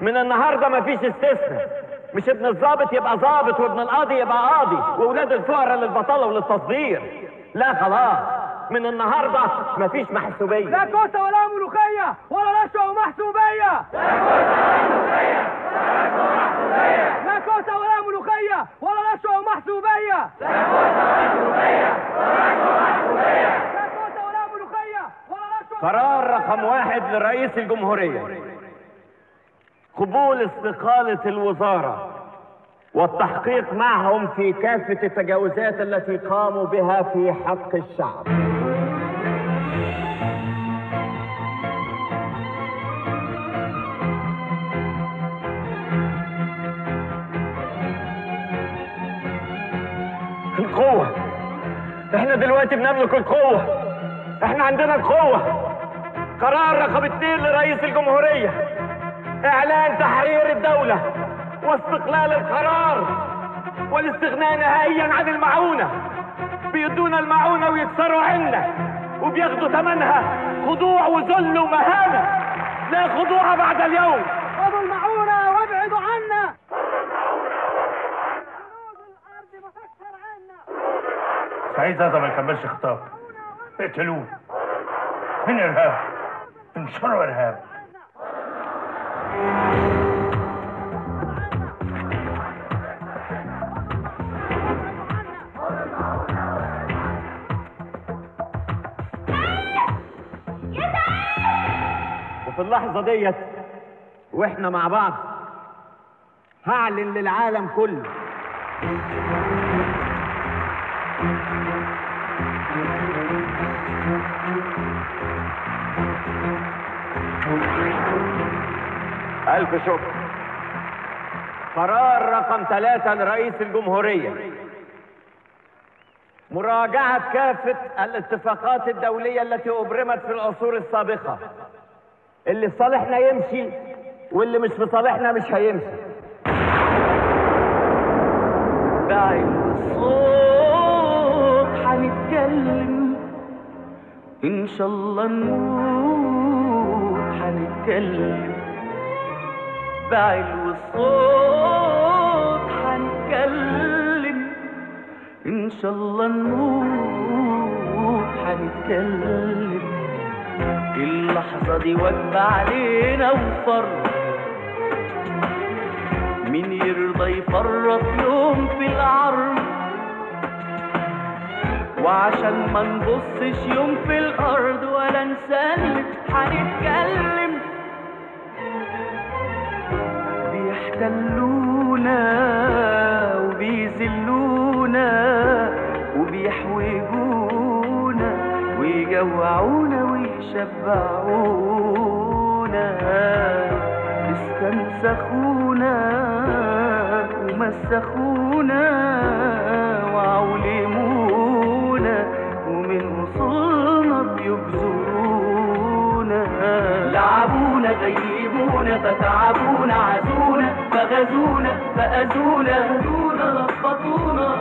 من النهاردة مفيش استثناء. مش ابن الضابط يبقى ضابط، وابن القاضي يبقى قاضي، وولاد الفقراء للبطالة وللتصدير. لا خلاص، من النهارده مفيش محسوبيه، لا كوسه ولا ملوخيه ولا رشوه ومحسوبيه، لا كوسه ولا ملوخيه ولا رشوه ومحسوبيه، لا كوسه ولا ملوخيه ولا رشوه ومحسوبيه، لا كوسه ولا ملوخيه ولا رشوه. قرار رقم 1 لرئيس الجمهوريه: قبول استقاله الوزاره والتحقيق معهم في كافة التجاوزات التي قاموا بها في حق الشعب. القوة، احنا دلوقتي بنملك القوة، احنا عندنا القوة. قرار رقم 2 لرئيس الجمهورية: اعلان تحرير الدولة واستقلال القرار والاستغناء نهائيا عن المعونة. بيدونا المعونة ويكسروا عنا وبياخدوا ثمنها خضوع وذل ومهانة، لا خضوع بعد اليوم. خدوا المعونة وابعدوا عنا، سعيد زازا ما يكملش خطاب. اقتلوه من إرهاب، انشروا إرهاب. في اللحظة ديت واحنا مع بعض هعلن للعالم كله ألف شكر. قرار رقم 3 لرئيس الجمهورية: مراجعة كافة الاتفاقات الدولية التي أبرمت في العصور السابقة. اللي في صالحنا يمشي واللي مش في صالحنا مش هيمشي. بعين الصوت هنتكلم ان شاء الله، نموت هنتكلم. بعين الصوت هنتكلم ان شاء الله، نموت هنتكلم. اللحظة دي واجبة علينا وفرض، مين يرضى يفرط يوم في العرض، وعشان ما نبصش يوم في الأرض ولا نسلم هنتكلم. بيحتلونا وبيذلونا وبيحوجونا ويجوعونا شبعونا، استنسخونا ومسخونا وعلمونا، ومن وصولنا بيجزرونا. لعبونا غيبونا فتعبونا، عزونا فغزونا فأذونا، هدونا لخبطونا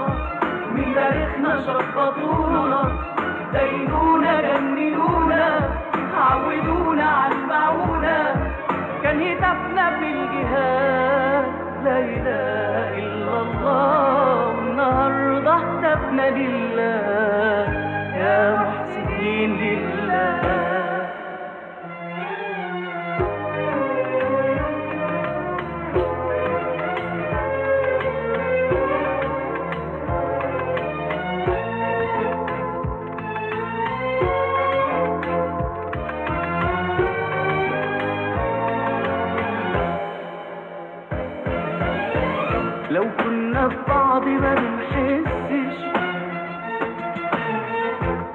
من تاريخنا، شخبطونا دينونا جننونا، عودونا علمعونا، كان هتافنا في الجهاد لا اله الا الله، والنهارده هتافنا لله يا محسنين لله. لو كنا في بعض ما بنحسش،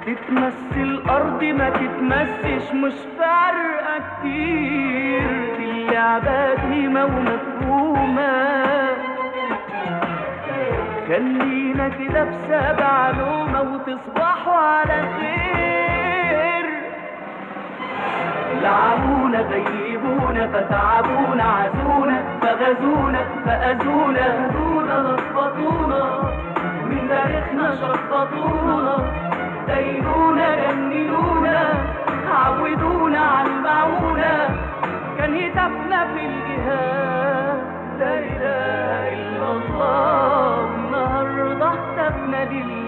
تتمثل أرض ما تتمسش، مش فارقة كتير اللعبة ديما ومفهومة. خلينا كده بسبع علومة وتصبحوا على خير. لعبونا غيبونا فتعبونا، عزونا فغزونا فأذونا، هدونا لخبطونا من تاريخنا، شخبطونا دينونا جننونا، عودونا علمعونا، كان هتافنا في الجهاد لا إله إلا الله، النهارده هتافنا لله.